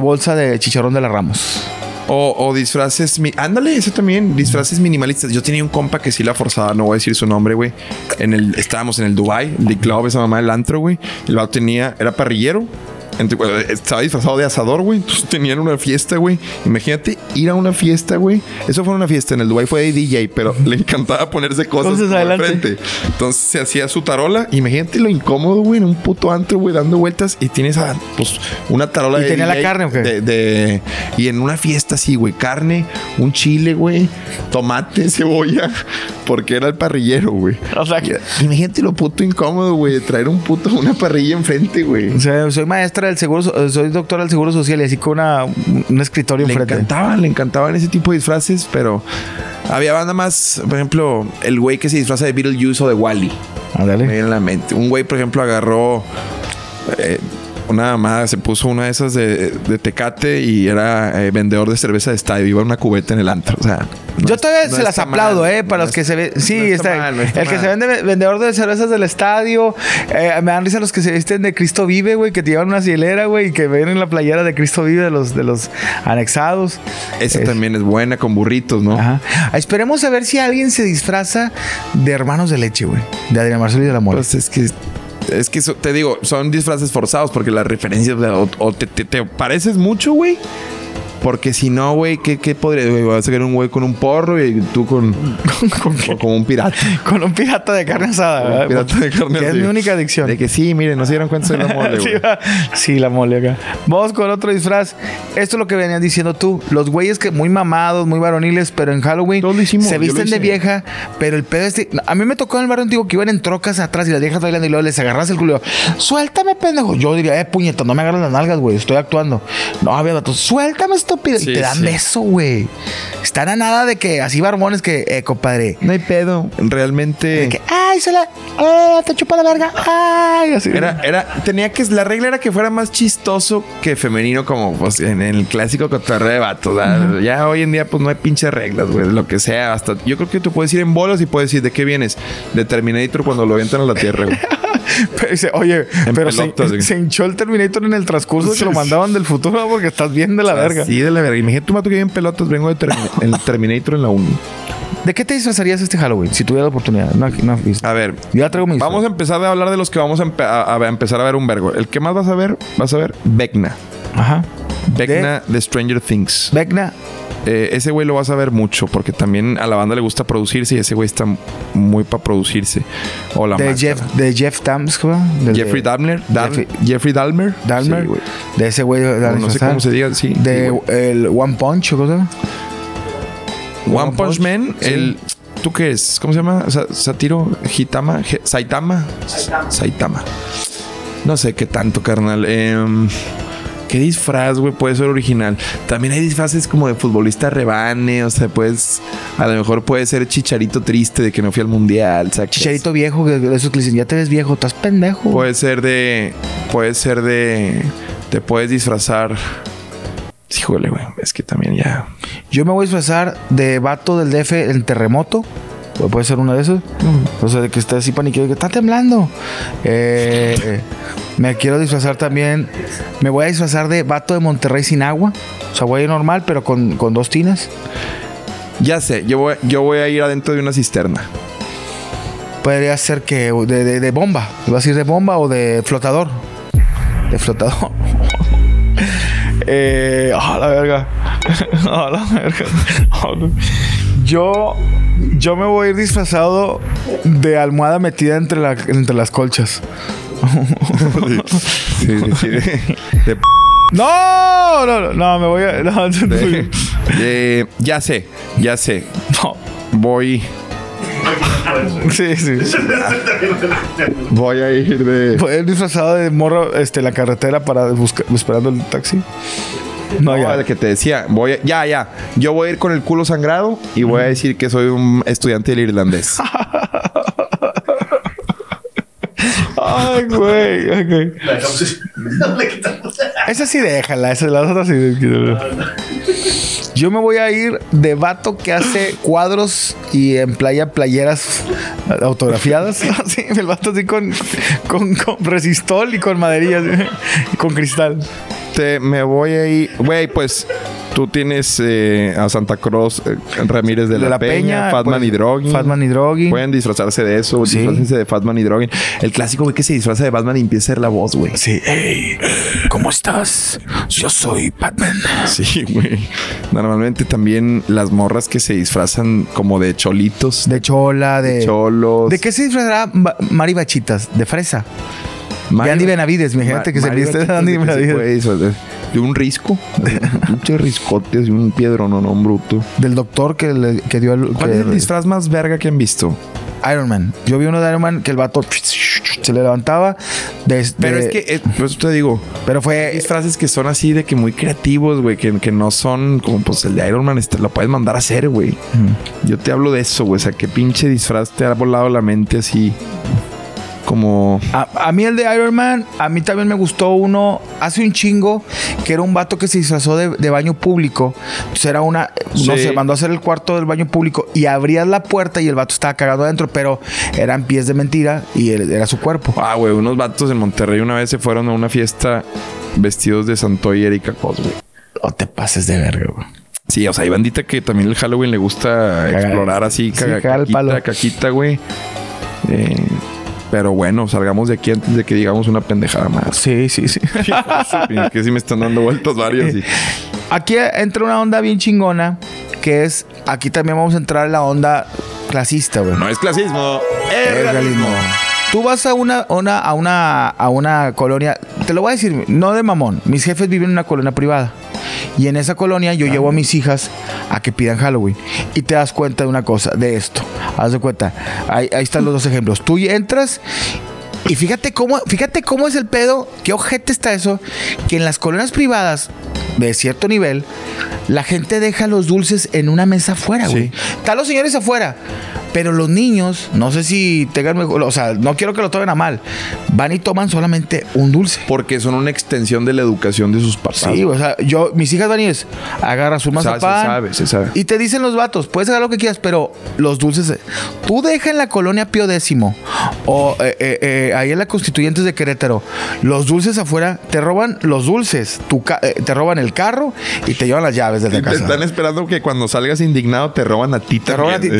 bolsa de chicharrón de la Ramos. O disfraces... Ándale, eso también. Disfraces minimalistas. Yo tenía un compa que sí la forzaba. No voy a decir su nombre, güey. Estábamos en el Dubai. El club, esa mamá del antro, güey. El vato era parrillero. Estaba disfrazado de asador, güey. Entonces tenían una fiesta, güey. Imagínate ir a una fiesta, güey. Eso fue una fiesta en el Dubai, fue de DJ, pero le encantaba ponerse cosas de frente. Entonces se hacía su tarola. Imagínate lo incómodo, güey, en un puto antro, güey, dando vueltas y tienes pues una tarola. ¿Y de tenía DJ, la carne, o qué? Y en una fiesta así, güey, carne, un chile, güey, tomate, cebolla, porque era el parrillero, güey. O sea, imagínate lo puto incómodo, güey, de traer una parrilla enfrente, güey. O sea, soy maestra del seguro, soy doctor del seguro social y así con un escritorio enfrente. Le encantaban ese tipo de disfraces, pero había banda más, por ejemplo, el güey que se disfraza de Beetlejuice o de Wally. Ándale. Me viene en la mente. Un güey, por ejemplo, agarró una mamada, se puso una de esas de Tecate y era vendedor de cerveza de estadio, iba una cubeta en el antro. O sea, no, yo todavía no se las aplaudo, mal, para no los que se ven. Sí, no está mal, no está el mal. Que se vende vendedor de cervezas del estadio. Me dan risa los que se visten de Cristo Vive, güey, que te llevan una hielera, güey, y que vienen la playera de Cristo Vive de los anexados. Esa también es buena, con burritos, ¿no? Ajá. Esperemos a ver si alguien se disfraza de Hermanos de Leche, güey, de Adrián Marcelo y de la Mora. Pues es que te digo, son disfraces forzados porque las referencias o te pareces mucho, güey. Porque si no, güey, ¿qué podría? Wey, vas a sacar un güey con un porro y tú con un pirata. Con un pirata de carne asada. Pirata de carne asada. Es mi única adicción. De que sí, miren, no se dieron cuenta de la mole, güey. Sí, la mole acá. Vamos con otro disfraz. Esto es lo que venías diciendo tú. Los güeyes que muy mamados, muy varoniles, pero en Halloween se visten de vieja, pero el pedo este... A mí me tocó en el barrio antiguo que iban en trocas atrás y las viejas bailando y luego les agarras el culo. Suéltame, pendejo. Yo diría, puñeta, no me agarras las nalgas, güey. Estoy actuando. No, había vato. Suéltame esto. Y sí, te dan beso, güey. Están a nada de que así barbones que, compadre, no hay pedo. Realmente. De que, ay, te chupa la verga. Ay, así. Tenía que. La regla era que fuera más chistoso que femenino, como pues, en el clásico cotorreo de vatos. Uh-huh. Ya hoy en día, pues no hay pinches reglas, güey. Lo que sea. Hasta. Yo creo que tú puedes ir en bolos y puedes decir, ¿de qué vienes? De Terminator cuando lo avientan a la tierra, güey. Pero dice, oye, en pero pelotas, se hinchó el Terminator en el transcurso que lo mandaban del futuro porque estás bien de la verga. Sí, de la verga. Y me dije, tú mato que bien pelotas, vengo de el Terminator en la 1. ¿De qué te disfrazarías este Halloween si tuviera la oportunidad? No, a ver, yo ya traigo mi disfraz. Vamos a empezar a hablar de los que vamos a empezar a ver un vergo. El que más vas a ver Vecna. Ajá. Vecna de Stranger Things. Vecna. Ese güey lo vas a ver mucho porque también a la banda le gusta producirse y ese güey está muy para producirse. O la Jeffrey Dahmer. Sí, güey. De ese güey. No sé cómo se diga. Sí, de sí, el One Punch o cosa. One Punch Man. Sí. ¿Tú qué es? ¿Cómo se llama? Satiro. Saitama. No sé qué tanto, carnal. ¿Qué disfraz, güey? Puede ser original. También hay disfraces como de futbolista rebane. O sea, pues... A lo mejor puede ser Chicharito triste de que no fui al mundial. ¿Sabes? Chicharito viejo. Eso que le dicen, ya te ves viejo. Estás pendejo. Puede ser de... Te puedes disfrazar... Híjole, güey. Es que también ya... Yo me voy a disfrazar de vato del DF en terremoto. Puede ser uno de esos. O sea, de que está así paniqueado, que está temblando. Me quiero disfrazar también. Me voy a disfrazar de vato de Monterrey sin agua. O sea, voy a ir normal, pero con dos tinas. Ya sé, yo voy a ir adentro de una cisterna. Podría ser que de bomba. ¿Vas a ir de bomba o de flotador? De flotador. La verga. La verga. Yo me voy a ir disfrazado de almohada metida entre las colchas. Sí. De... No, me voy a... No, ya sé. No. Voy... Sí. Voy a ir de... Voy a ir disfrazado de morro en la carretera para esperando el taxi. No, el que te decía. Yo voy a ir con el culo sangrado y voy a decir que soy un estudiante del irlandés. Ay, güey. Okay. Esa sí déjala. Esa las otras sí. Yo me voy a ir de vato que hace cuadros y en playeras autografiadas. Sí, el vato así con resistol y con maderillas. Y con cristal. Me voy a ir... Güey, pues... Tú tienes a Santa Cruz, Ramírez de la Peña, Fatman y Drogi. Fatman y Drogi. Pueden disfrazarse de eso, sí. Disfrácense de Fatman y Drogi. El clásico güey que se disfraza de Batman y empieza a hacer la voz, güey. Sí. Hey, ¿cómo estás? Yo soy Batman. Sí, güey. Normalmente también las morras que se disfrazan como de cholitos. De chola, de cholos. ¿De qué se disfrazará Mari Bachitas? ¿De fresa? De Andy Benavides, mi gente, que se viste de Andy Benavides. De un risco. Un riscote, de un piedronón bruto. Del doctor que dio el... ¿Cuál es el disfraz más verga que han visto? Iron Man. Yo vi uno de Iron Man que el vato se le levantaba. Pero es que, por eso te digo. Pero fue... disfraces que son así de que muy creativos, güey. Que no son como pues el de Iron Man. Lo puedes mandar a hacer, güey. Yo te hablo de eso, güey. O sea, qué pinche disfraz te ha volado la mente así... como... A mí el de Iron Man, a mí también me gustó uno hace un chingo, que era un vato que se disfrazó de baño público. Entonces era una... Sí. No sé, mandó a hacer el cuarto del baño público y abrías la puerta y el vato estaba cagado adentro, pero eran pies de mentira y era su cuerpo. Ah, güey, unos vatos en Monterrey una vez se fueron a una fiesta vestidos de Santoy y Erika Cos, güey. No te pases de verga, güey. Sí, o sea, hay bandita que también el Halloween le gusta cagar, explorar así, caquita, güey. Pero bueno, salgamos de aquí antes de que digamos una pendejada más. Sí, sí, sí. Es que sí me están dando vueltas varias. Y... Aquí entra una onda bien chingona, que es... Aquí también vamos a entrar en la onda clasista, güey. No es clasismo, es realismo. Tú vas a una colonia... Te lo voy a decir, no de mamón. Mis jefes viven en una colonia privada. Y en esa colonia yo llevo a mis hijas a que pidan Halloween. Y te das cuenta de una cosa, de esto. Haz de cuenta. Ahí están los dos ejemplos. Tú entras y fíjate cómo es el pedo. Qué ojete está eso. Que en las colonias privadas de cierto nivel, la gente deja los dulces en una mesa afuera, güey. Sí. Están los señores afuera. Pero los niños, no sé si tengan... O sea, no quiero que lo tomen a mal. Van y toman solamente un dulce. Porque son una extensión de la educación de sus papás. Sí, o sea, mis hijas van y es... Agarra su mazapán. Se sabe. Y te dicen los vatos, puedes agarrar lo que quieras, pero los dulces... Tú deja en la colonia Pío Décimo. O ahí en la Constituyentes de Querétaro. Los dulces afuera, te roban los dulces. Te roban el carro y te llevan las llaves de la casa. Te están esperando que cuando salgas indignado te roban a ti también.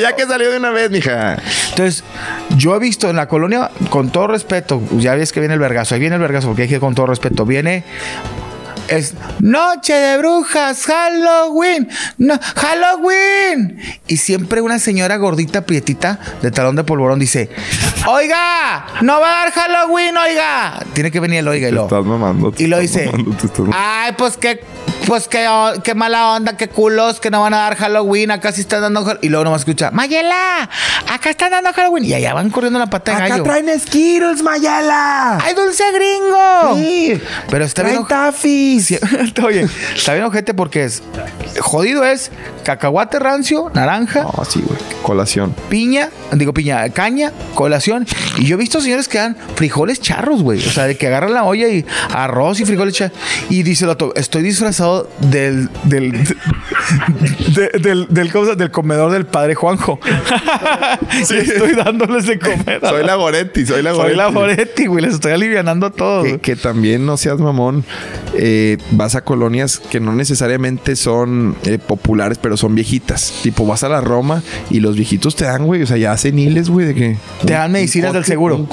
Ya que salió de una vez, mija. Entonces, yo he visto en la colonia, con todo respeto, ya ves que viene el vergazo. Ahí viene el vergazo, porque hay que con todo respeto. Es noche de brujas, Halloween, Halloween. Y siempre una señora gordita, prietita, de talón de polvorón dice: oiga, no va a dar Halloween, oiga. Tiene que venir el oiga y lo. Estás mamando. Y lo dice: ay, pues qué mala onda, qué culos que no van a dar Halloween. Acá sí están dando Halloween. Y luego nomás escucha: Mayela, acá están dando Halloween. Y allá van corriendo la pata de gallo. Acá traen Skittles, Mayela. Hay dulce gringo. Sí. Pero está bien. Sí, está bien ojete porque es jodido, es cacahuate rancio, naranja, no, sí, güey, colación, caña, colación. Y yo he visto señores que dan frijoles charros, güey, o sea, de que agarran la olla y arroz y frijoles charros. Y dice el otro: estoy disfrazado del comedor del padre Juanjo. Sí. Estoy dándoles de comer. Soy la Goretti, güey, les estoy alivianando a todos. Que también no seas mamón. Vas a colonias que no necesariamente son populares, pero son viejitas. Tipo, vas a la Roma y los viejitos te dan, güey, o sea, ya seniles, güey, de que... Te dan medicinas del seguro. Un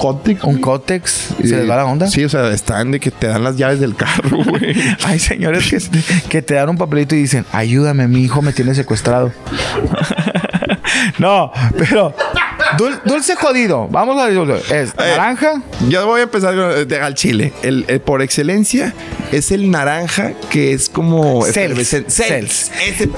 cótex. ¿Se les va la onda? Sí, o sea, están de que te dan las llaves del carro, güey. Hay señores que te dan un papelito y dicen: ayúdame, mi hijo me tiene secuestrado. No, pero... Dulce jodido. Vamos a decirlo. Es naranja. Yo voy a empezar al chile. El por excelencia es el naranja, que es como efervescente. Cels.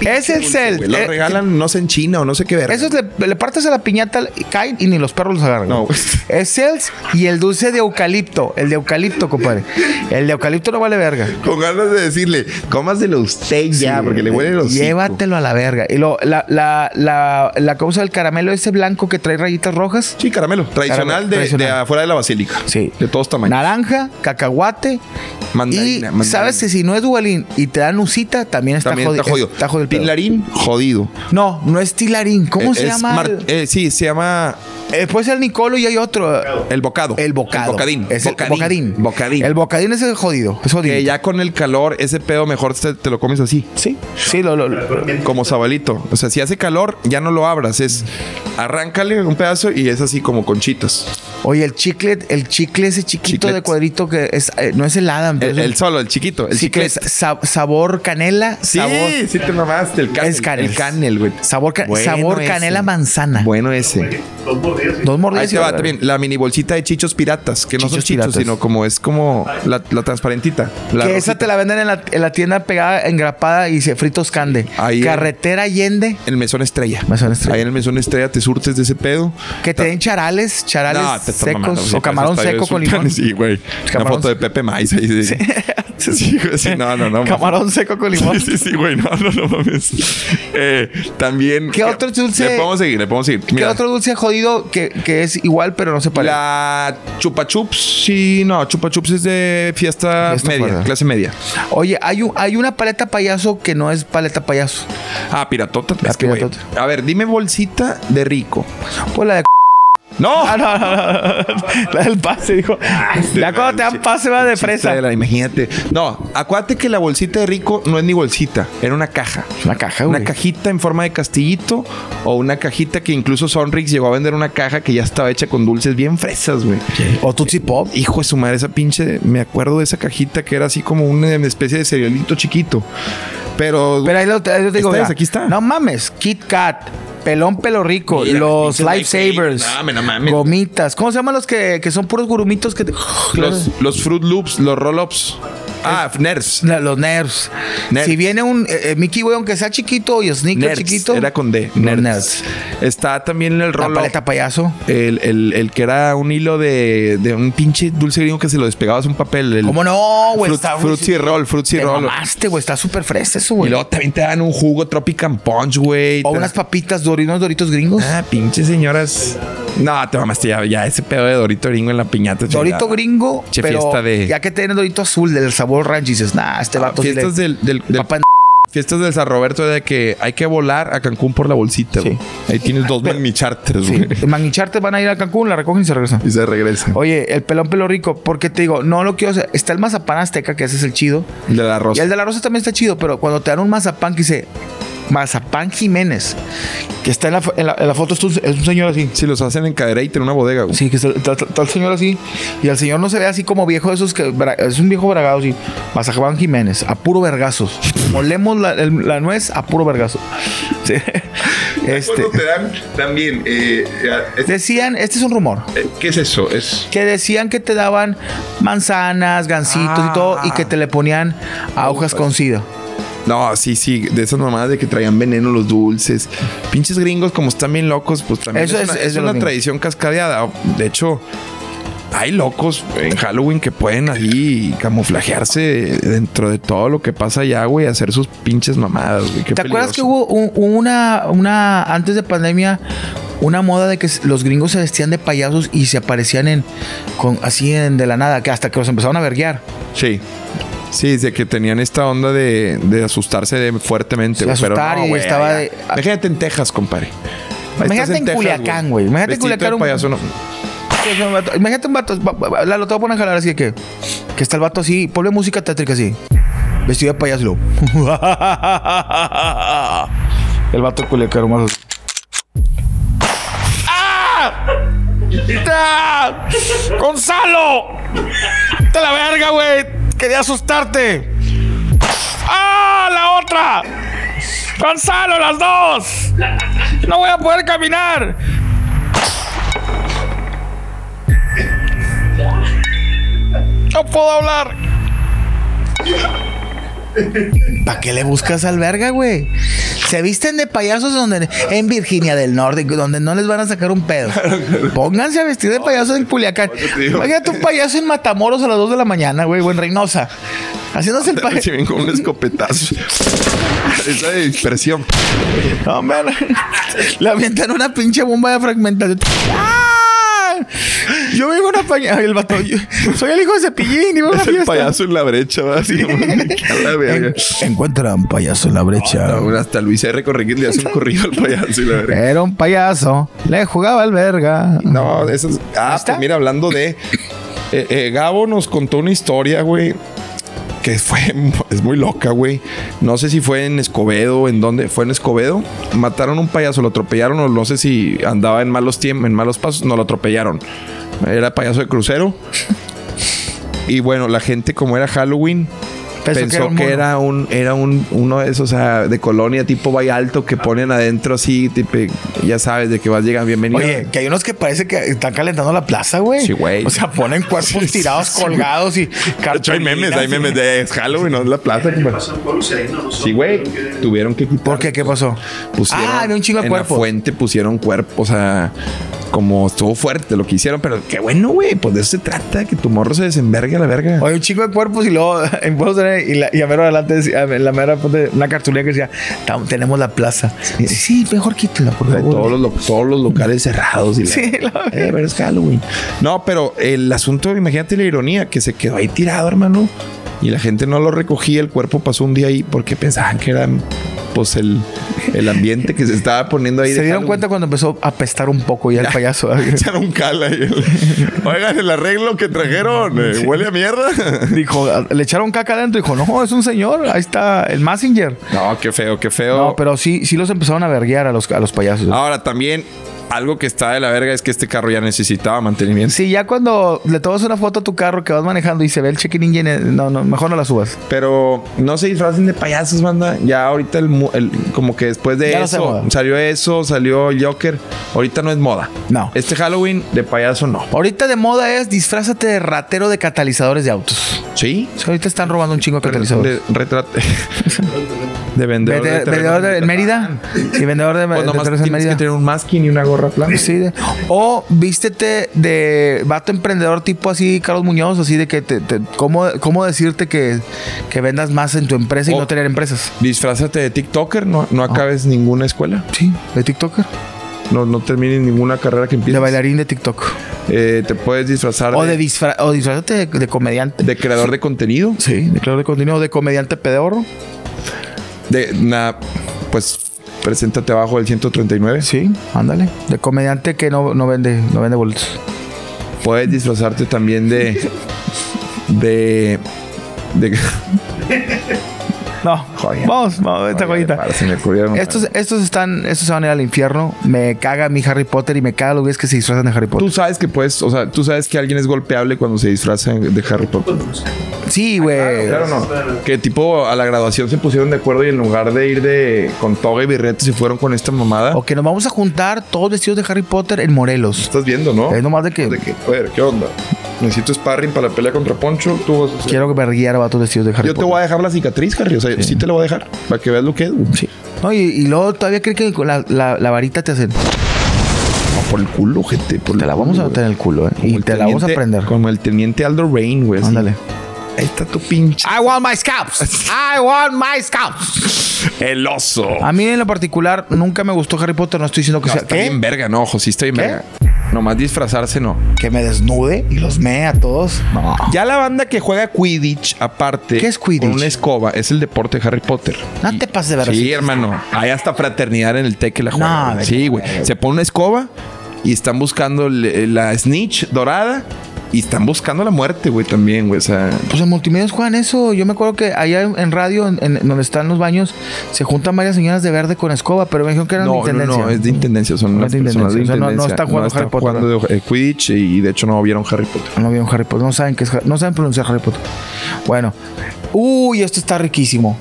Es el cel. Lo regalan, no sé, en China o no sé qué ver. Esos le partes a la piñata, caen y ni los perros los agarran. No. Es cels y el dulce de eucalipto. El de eucalipto, compadre. El de eucalipto no vale verga. Con ganas de decirle: cómaselo usted ya, sí, porque le huele los... Llévatelo a la verga. Y luego, la causa del caramelo ese blanco que trae rayitas rojas. Sí, caramelo. Tradicional. De afuera de la basílica. Sí. De todos tamaños. Naranja, cacahuate, mandarina. Sabes que si no es dubalín y te dan usita, también está jodido. Tilarín, jodido. No es tilarín. ¿Cómo se llama? Sí, se llama... Después el Nicolo y hay otro. El bocado. El bocadín. El bocadín es el jodido. Es jodido. Que ya con el calor, ese pedo mejor te lo comes así. Sí. Como sabalito. O sea, si hace calor, ya no lo abras. Es arráncale un pedazo y es así como conchitas. Oye, el chicle ese chiquito de cuadrito que es, no es el Adam. El chiquito. El chicle es sabor canela. Sí, te mamaste. El canel, güey. Sabor canela manzana. Bueno, ese. Dos mordidas. Va también la mini bolsita de chichos piratas, que no son chichos, sino como es como la transparentita. Que esa te la venden en la tienda pegada, engrapada, y se fritos cande. Ahí Carretera Allende. El Mesón Estrella. Ahí en el Mesón Estrella te surtes de ese pedo. Que te den charales secos, mamando, o camarón seco con limón. Sí, güey. Una foto de Pepe Maiz ahí. Sí. Sí, no. Camarón seco con limón. Sí, güey. No mames. También. ¿Qué otro dulce? Le podemos seguir. Mira. ¿Qué otro dulce jodido que es igual, pero no se parece. La Chupa Chups, sí, no, Chupa Chups es de fiesta media, fuera. Clase media. Oye, hay una paleta payaso que no es paleta payaso. Ah, piratota. Es que, piratota. Wey, a ver, dime bolsita de rico. Pues la de... ¡No! Ah, no, no, no. La del pase, dijo. La cuando te dan pase va de fresa. Imagínate. No, acuérdate que la bolsita de rico no es ni bolsita. Era una caja. Una caja, güey. Una cajita en forma de castillito o una cajita que incluso Sonrix llegó a vender una caja que ya estaba hecha con dulces bien fresas, güey. O Tootsie Pop. Hijo de su madre, esa pinche... Me acuerdo de esa cajita que era así como una especie de cerealito chiquito. Pero ahí lo digo, aquí está. No mames, Kit Kat, Pelón Pelo Rico, mira, los Lifesavers, no, gomitas. ¿Cómo se llaman los que son puros gurumitos? Que te... los Fruit Loops, los Roll-Ups. Ah, Nerfs. Los Nerfs. Si viene un Mickey, güey, aunque sea chiquito y Snickers chiquito. Era con D. Nerfs. Está también el Roll-Up. La paleta payaso. El que era un hilo de un pinche dulce gringo que se lo despegabas un papel. ¿Cómo no, güey? Fruitsy Roll, Fruitsy Roll. Te mamaste, güey. Está súper fresco eso, güey. Y luego también te dan un jugo Tropican Punch, güey. O unas papitas unos doritos gringos. Ah, pinche señoras. No, te mamaste ya ese pedo de dorito gringo en la piñata. Dorito gringo, che, pero fiesta de... ya que tienen dorito azul del sabor ranch y dices, nah, este vato... Fiestas le... Fiestas del San Roberto de que hay que volar a Cancún por la bolsita, güey. Sí. Ahí tienes dos magnicharters, güey. Sí. Magnicharters van a ir a Cancún, la recogen y se regresan. Y se regresan. Oye, el Pelón Pelo Rico, porque te digo, no lo quiero hacer. Está el mazapán azteca, que ese es el chido. El de la rosa. Y el de la rosa también está chido, pero cuando te dan un mazapán que dice... Mazapán Jiménez, que está en la foto, es un señor así. Sí, los hacen en cadereita en una bodega, güey. Sí, que está el señor así. Y el señor no se ve así como viejo de esos que... Es un viejo bragado, sí. Mazapán Jiménez, a puro vergazos. Molemos la nuez a puro vergazo. Sí. Te dan también... decían... Este es un rumor. ¿Qué es eso? Que decían que te daban manzanas, gansitos y todo, y que te le ponían a hojas con sida. No, sí, de esas mamadas de que traían veneno los dulces. Pinches gringos, como están bien locos, pues también eso es una tradición cascadeada. De hecho, hay locos en Halloween que pueden ahí camuflajearse dentro de todo lo que pasa allá, güey, hacer sus pinches mamadas, güey. ¿Te acuerdas que hubo una antes de pandemia, una moda de que los gringos se vestían de payasos y se aparecían de la nada, que hasta que los empezaron a verguear? Sí. Sí, de que tenían esta onda de asustarse fuertemente. Sí, asustar, pero no, güey. Imagínate en Texas, compadre. Imagínate en Culiacán, güey. Imagínate en Culiacán. Payaso, no. Imagínate un vato. Lalo, te voy a poner a jalar así que está el vato así. Ponle música tétrica así. Vestido de payaso. El vato Culiacán más. ¡Ah! ¡Gonzalo! ¡Te la verga, güey! Quería asustarte. ¡Ah! ¡La otra! ¡Gonzalo, las dos! ¡No voy a poder caminar! ¡No puedo hablar! ¿Para qué le buscas al verga, güey? Se visten de payasos en Virginia del Norte, donde no les van a sacar un pedo. Pónganse a vestir de payasos en Culiacán. Imagínate un payaso en Matamoros a las 2 de la mañana, güey, o en Reynosa. Haciéndose el payaso. Si ven con un escopetazo. Esa dispersión. No, man. Le avientan una pinche bomba de fragmentación. ¡Ah! Yo vengo a una pañada. El vato. Soy el hijo de Cepillín. Y es el payaso en la brecha, ¿verdad? Así, encuentran payaso en la brecha. No, hasta Luis R. Corregir le hace un corrido al payaso. Y la verga. Era un payaso. Le jugaba al verga. No, eso es. Pues mira, hablando de. Gabo nos contó una historia, güey. Que es muy loca, güey. No sé si fue en Escobedo, en dónde fue en Escobedo. Mataron a un payaso, lo atropellaron, o no sé si andaba en malos tiempos, en malos pasos, no lo atropellaron. Era payaso de crucero. Y bueno, la gente, como era Halloween, pensó que era uno de esos, o sea, de colonia tipo Valle Alto que ponen adentro así, tipo, ya sabes, de que vas llegando, bienvenido. Oye, que hay unos que parece que están calentando la plaza, güey. Sí, güey. O sea, ponen cuerpos tirados, colgados y cartulinas. Hay memes de Halloween, no es la plaza. Sí, güey. Tuvieron que quitar. ¿Por qué? ¿Qué pasó? Pusieron, había un chingo de cuerpos. En la fuente pusieron cuerpos, o sea, como estuvo fuerte lo que hicieron, pero qué bueno, güey. Pues de eso se trata, que tu morro se desenvergue a la verga. Oye, un chingo de cuerpos y luego en pueblos de y a mero adelante decía, la mera una cartulina que decía, tenemos la plaza. Y, sí, mejor quítela, por favor. Todos los locales cerrados. Y sí, pero es Halloween. No, pero el asunto, imagínate la ironía, que se quedó ahí tirado, hermano. Y la gente no lo recogía, el cuerpo pasó un día ahí porque pensaban que era pues el ambiente que se estaba poniendo ahí. Se dieron cuenta cuando empezó a apestar un poco ya el payaso. Echaron un cala. Oigan, el arreglo que trajeron, huele a mierda. Dijo, le echaron caca adentro. Dijo, no, es un señor. Ahí está el messenger. No, qué feo, qué feo. No, pero sí, sí los empezaron a verguear a los payasos. Ahora también... Algo que está de la verga es que este carro ya necesitaba mantenimiento. Sí, ya cuando le tomas una foto a tu carro que vas manejando y se ve el check-in engine, no, mejor no la subas. Pero no se disfracen de payasos, banda. Ya ahorita, como que después de ya eso, no salió eso, salió Joker. Ahorita no es moda. No. Este Halloween de payaso no. Ahorita de moda es disfrázate de ratero de catalizadores de autos. Sí. O sea, ahorita están robando un chingo de catalizadores. De vendedor de Mérida. Y vendedor de Mérida. Pues nomás tienes que tener un masking y una gorra. Sí, o vístete de vato emprendedor tipo así Carlos Muñoz, así de que cómo decirte que vendas más en tu empresa y no tener empresas. Disfrázate de TikToker, no acabes ninguna escuela. Sí, de TikToker. No termines ninguna carrera que empieces. De bailarín de TikTok. Te puedes disfrazar. O disfrazarte de comediante. De creador de contenido. Sí, de creador de contenido. O de comediante pedorro. Pues... Preséntate abajo del 139. Sí, ándale. De comediante que no vende boletos. Puedes disfrazarte también de... No, joya. Vamos, esta joyita. Estos se van a ir al infierno. Me caga mi Harry Potter y me caga los güeyes que se disfrazan de Harry Potter. Tú sabes que puedes, o sea, tú sabes que alguien es golpeable cuando se disfraza de Harry Potter. Sí, güey. Claro, no. Que tipo a la graduación se pusieron de acuerdo y en lugar de ir con toga y birrete se fueron con esta mamada. O que nos vamos a juntar todos vestidos de Harry Potter en Morelos. Estás viendo, ¿no? Es nomás de que. A ver, ¿qué onda? Necesito sparring para la pelea contra Poncho. Tú vas a hacer... Quiero verguiar a vatos vestidos de Harry Potter. Yo te voy a dejar la cicatriz, Harry. O sea, sí te la voy a dejar. Para que veas lo que es. Sí. No, y luego todavía creo que la varita te hace... No, por el culo, gente. Te la vamos a meter en el culo, ¿eh? Y te la vamos a prender. Como el teniente Aldo Rain, güey. Ándale. Ahí está tu pinche. I want my scalps. I want my scalps. El oso. A mí en lo particular nunca me gustó Harry Potter. No estoy diciendo que sea... Está bien verga, no, ojo. Sí, está bien verga. Nomás disfrazarse, no. Que me desnude y los mee a todos. No. Ya la banda que juega Quidditch, aparte. ¿Qué es Quidditch? Con una escoba. Es el deporte de Harry Potter. No te pases de verdad. Sí, hermano. Hay hasta fraternidad en el té que la juega. No, sí, güey. Se pone una escoba y están buscando la snitch dorada. Y están buscando la muerte, güey, también, güey. O sea... Pues en Multimedios juegan eso. Yo me acuerdo que allá en radio, en donde están los baños, se juntan varias señoras de verde con escoba, pero me dijeron que eran de intendencia. No, es de intendencia. Son unas personas de intendencia. O sea, no están jugando Harry Potter. No están jugando de Quidditch y, de hecho, no vieron Harry Potter. No vieron Harry Potter. No saben, no saben pronunciar Harry Potter. Bueno. Uy, esto está riquísimo.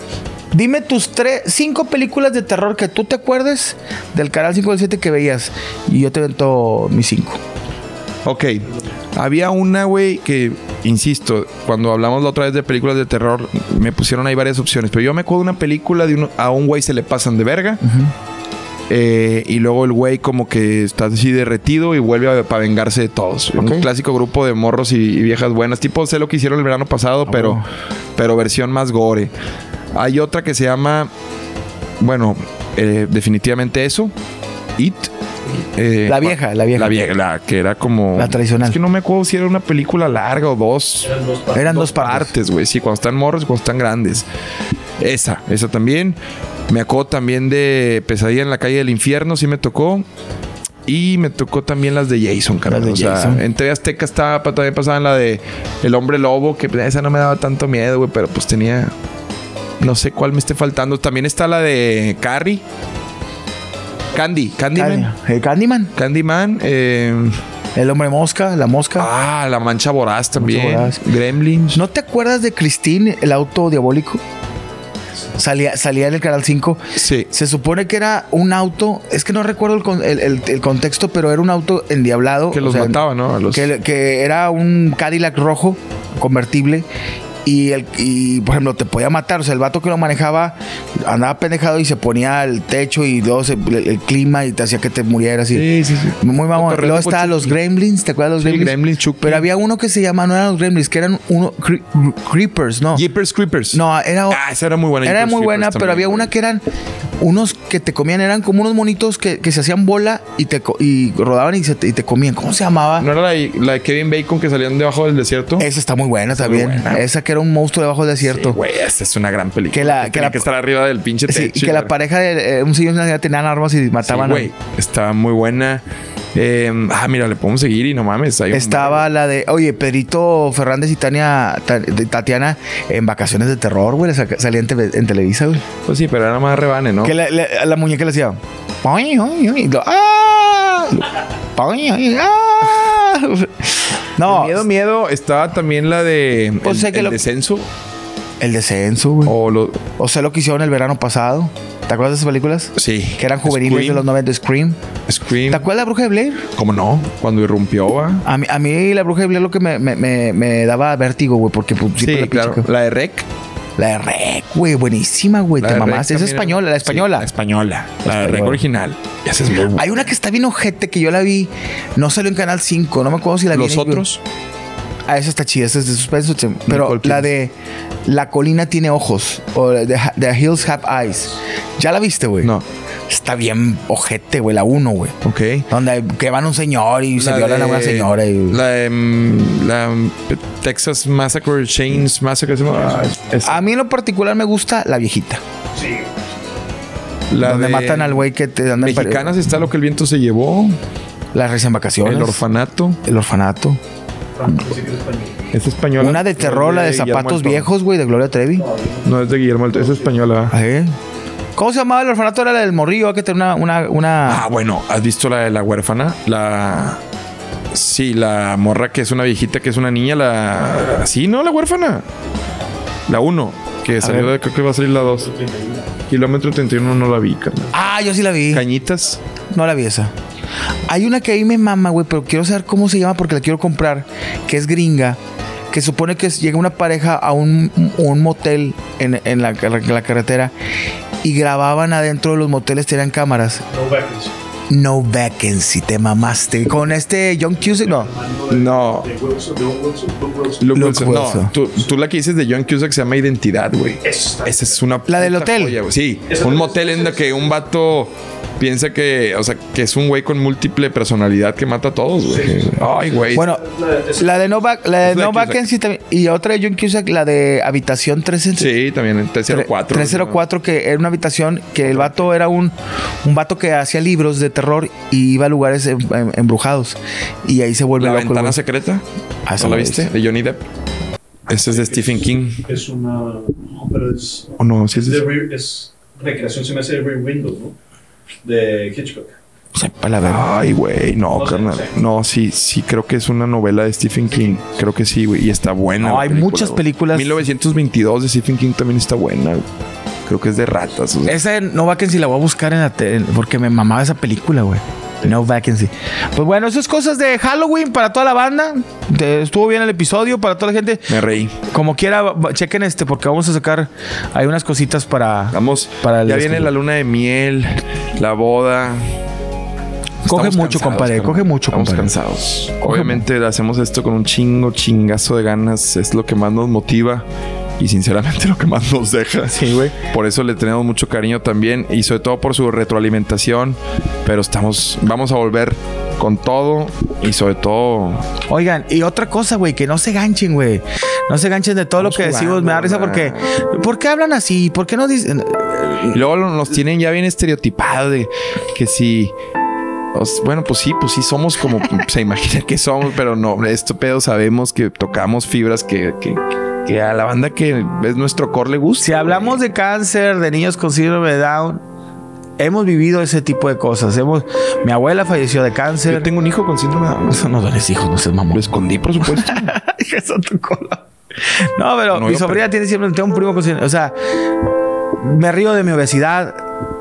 Dime tus 5 películas de terror que tú te acuerdes del canal 5 del 7 que veías. Y yo te invento mis 5. Ok. Había una, güey, que, insisto, cuando hablamos la otra vez de películas de terror, me pusieron ahí varias opciones. Pero yo me acuerdo de una película de a un güey se le pasan de verga. Uh-huh. Y luego el güey como que está así derretido y vuelve para vengarse de todos. Okay. Un clásico grupo de morros y viejas buenas. Tipo, sé lo que hicieron el verano pasado, pero versión más gore. Hay otra que se llama... Bueno, definitivamente eso. It. La vieja. La que era como... La tradicional. Es que no me acuerdo si era una película larga o dos. Eran dos partes, güey. Sí, cuando están morros, cuando están grandes. Esa también. Me acuerdo también de Pesadilla en la calle del infierno, sí me tocó. Y me tocó también las de Jason, carnal. O sea, en TV Azteca también pasaban la de El Hombre Lobo, que esa no me daba tanto miedo, güey, pero pues tenía... No sé cuál me esté faltando. También está la de Carrie. Candyman. El hombre mosca, la mosca. Ah, la mancha voraz también. Gremlins. ¿No te acuerdas de Christine, el auto diabólico? Salía en el Canal 5. Sí. Se supone que era un auto... Es que no recuerdo el contexto, pero era un auto endiablado. Que los mataba, ¿no? Que era un Cadillac rojo convertible. Y, por ejemplo, te podía matar. O sea, el vato que lo manejaba andaba penejado y se ponía al techo y luego el clima y te hacía que te murieras. Sí, sí, sí. Muy mamón. Luego estaban los Gremlins, ¿te acuerdas de los Gremlins? Sí, Gremlins, Chucky. Pero había uno que se llamaba, no eran los Gremlins, que eran uno, Creepers, ¿no? Jeepers Creepers. No, era... Ah, esa era muy buena. Era muy buena, pero había una que eran unos que te comían, eran como unos monitos que se hacían bola y rodaban y te comían. ¿Cómo se llamaba? ¿No era la de Kevin Bacon que salían debajo del desierto? Esa está muy buena también. Esa que era un monstruo debajo del desierto. Güey, esa es una gran película. Que estar arriba del pinche techo. Sí, que la pareja de un señor y una señora tenían armas y mataban. Güey, estaba muy buena. Mira, le podemos seguir y no mames. Estaba la de, oye, Pedrito Fernández y Tatiana en Vacaciones de Terror, güey. Salía en Televisa, güey. Pues sí, pero era nada más rebane, ¿no? Que la muñeca le hacía. No. Miedo, miedo. Estaba también la de El Descenso. El Descenso, güey. O sea, lo que hicieron el verano pasado. ¿Te acuerdas de esas películas? Sí. Que eran juveniles de los 90. Scream. ¿Te acuerdas de La Bruja de Blair? ¿Cómo no? Cuando irrumpió, va. A mí La Bruja de Blair lo que me daba vértigo, güey. Porque pues, sí, claro. La de Rec. La de Rec, güey. Buenísima, güey. Te mamás. Es española, la española. Sí, la española. La de Rec original. Esa es muy buena. Hay una que está bien ojete que yo la vi. No salió en Canal 5. No me acuerdo si la vi. ¿Los otros? Ah, esa está chida, esa es de suspenso. Pero la de La colina tiene ojos, o The Hills Have Eyes. ¿Ya la viste, güey? No. Está bien ojete, güey, la 1, güey. Ok. Donde que van un señor y se violan a una señora. La Texas Massacre, Chains Massacre. A mí en lo particular me gusta la viejita. Sí. Donde matan al güey que te andan... Mexicanas está Lo que el viento se llevó. La risa en vacaciones. El orfanato. El orfanato. Es española. Una de terror, la de Zapatos Viejos, güey, de Gloria Trevi. No, es de Guillermo Alto, es española. ¿Eh? ¿Cómo se llamaba el orfanato? Era la del morrillo, que tenía una... Ah, bueno, ¿has visto la de la huérfana? Sí, la morra que es una viejita, que es una niña, Sí, no, la huérfana. La 1, que salió de... Creo que va a salir la 2. Kilómetro 31 no la vi, carnal. Ah, yo sí la vi. Cañitas. No la vi esa. Hay una que ahí me mama, güey, pero quiero saber cómo se llama porque la quiero comprar, que es gringa, que supone que llega una pareja a un motel en la carretera y grababan adentro de los moteles, tenían cámaras. No Vacancy, te mamaste. Con este John Cusack, no. Luke Wilson. No, tú la que dices de John Cusack se llama Identidad, güey. Esa es una... La del hotel. Joya, sí, un motel en el que un vato piensa que, o sea, que es un güey con múltiple personalidad que mata a todos, güey. Sí. Ay, güey. Bueno, la de No Vacancy también. Y otra de John Cusack, la de Habitación 304. Sí, también, 304. 304, ¿no? Que era una habitación que el vato era un vato que hacía libros de terror y iba a lugares embrujados y ahí se vuelve la ventana secreta. Ah, ¿no la viste? De Johnny Depp. Ese es de Stephen King. Es una... No, pero es... Oh, no, sí es recreación, se me hace Rear Window, ¿no? De Hitchcock. Sepa la verdad. Ay, güey, no, carnal. No, sí, creo que es una novela de Stephen King. Creo que sí, güey. Y está buena. No, hay muchas películas. 1922 de Stephen King también está buena, güey. Creo que es de ratas. O sea. Esa No Vacancy la voy a buscar en la tele porque me mamaba esa película, güey. No Vacancy. Pues bueno, esas cosas de Halloween para toda la banda. Estuvo bien el episodio para toda la gente. Me reí. Como quiera, chequen porque vamos a sacar hay unas cositas para... Vamos. Para ya viene la luna de miel, la boda. Coge mucho, compadre. Coge mucho, compadre. Estamos cansados. Obviamente hacemos esto con un chingazo de ganas. Es lo que más nos motiva. Y sinceramente lo que más nos deja. Sí, güey. Por eso le tenemos mucho cariño también. Y sobre todo por su retroalimentación. Pero vamos a volver con todo. Y sobre todo... Oigan, y otra cosa, güey. Que no se ganchen, güey. No se ganchen de todo lo que decimos. Me da risa porque... ¿Por qué hablan así? ¿Por qué no dicen...? Y luego nos tienen ya bien estereotipados de que si... Bueno, pues sí somos como... se imagina que somos, pero no. Esto pedo sabemos que tocamos fibras que a la banda que es nuestro core le gusta. Si hablamos de cáncer, de niños con síndrome de Down, hemos vivido ese tipo de cosas. Mi abuela falleció de cáncer. Yo tengo un hijo con síndrome de Down. Eso no duele, hijo, no seas mamón. Lo escondí, por supuesto. Eso tu cola. No, pero mi sobrina tengo un primo con síndrome. O sea, me río de mi obesidad.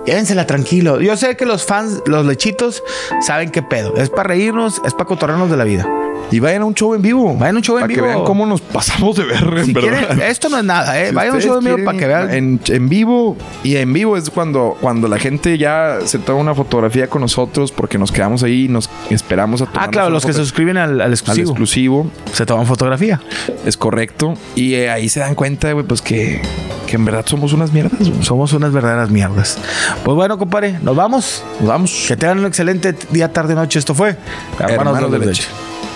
Llévensela tranquilo. Yo sé que los fans, los lechitos, saben qué pedo. Es para reírnos, es para cotorrearnos de la vida. Y vayan a un show en vivo. Vayan a un show en vivo. Para que vean cómo nos pasamos de ver, en verdad. Quieren, esto no es nada, ¿eh? Si vayan a un show en vivo para que vean. En vivo. Y en vivo es cuando la gente ya se toma una fotografía con nosotros porque nos quedamos ahí y nos esperamos a tomar. Ah, claro, los que se suscriben al exclusivo. Al exclusivo. Se toman fotografía. Es correcto. Y ahí se dan cuenta, güey, pues que en verdad somos unas mierdas. Wey. Somos unas verdaderas mierdas. Pues bueno, compadre, nos vamos. Que tengan un excelente día, tarde, noche. Esto fue Hermanos de Leche.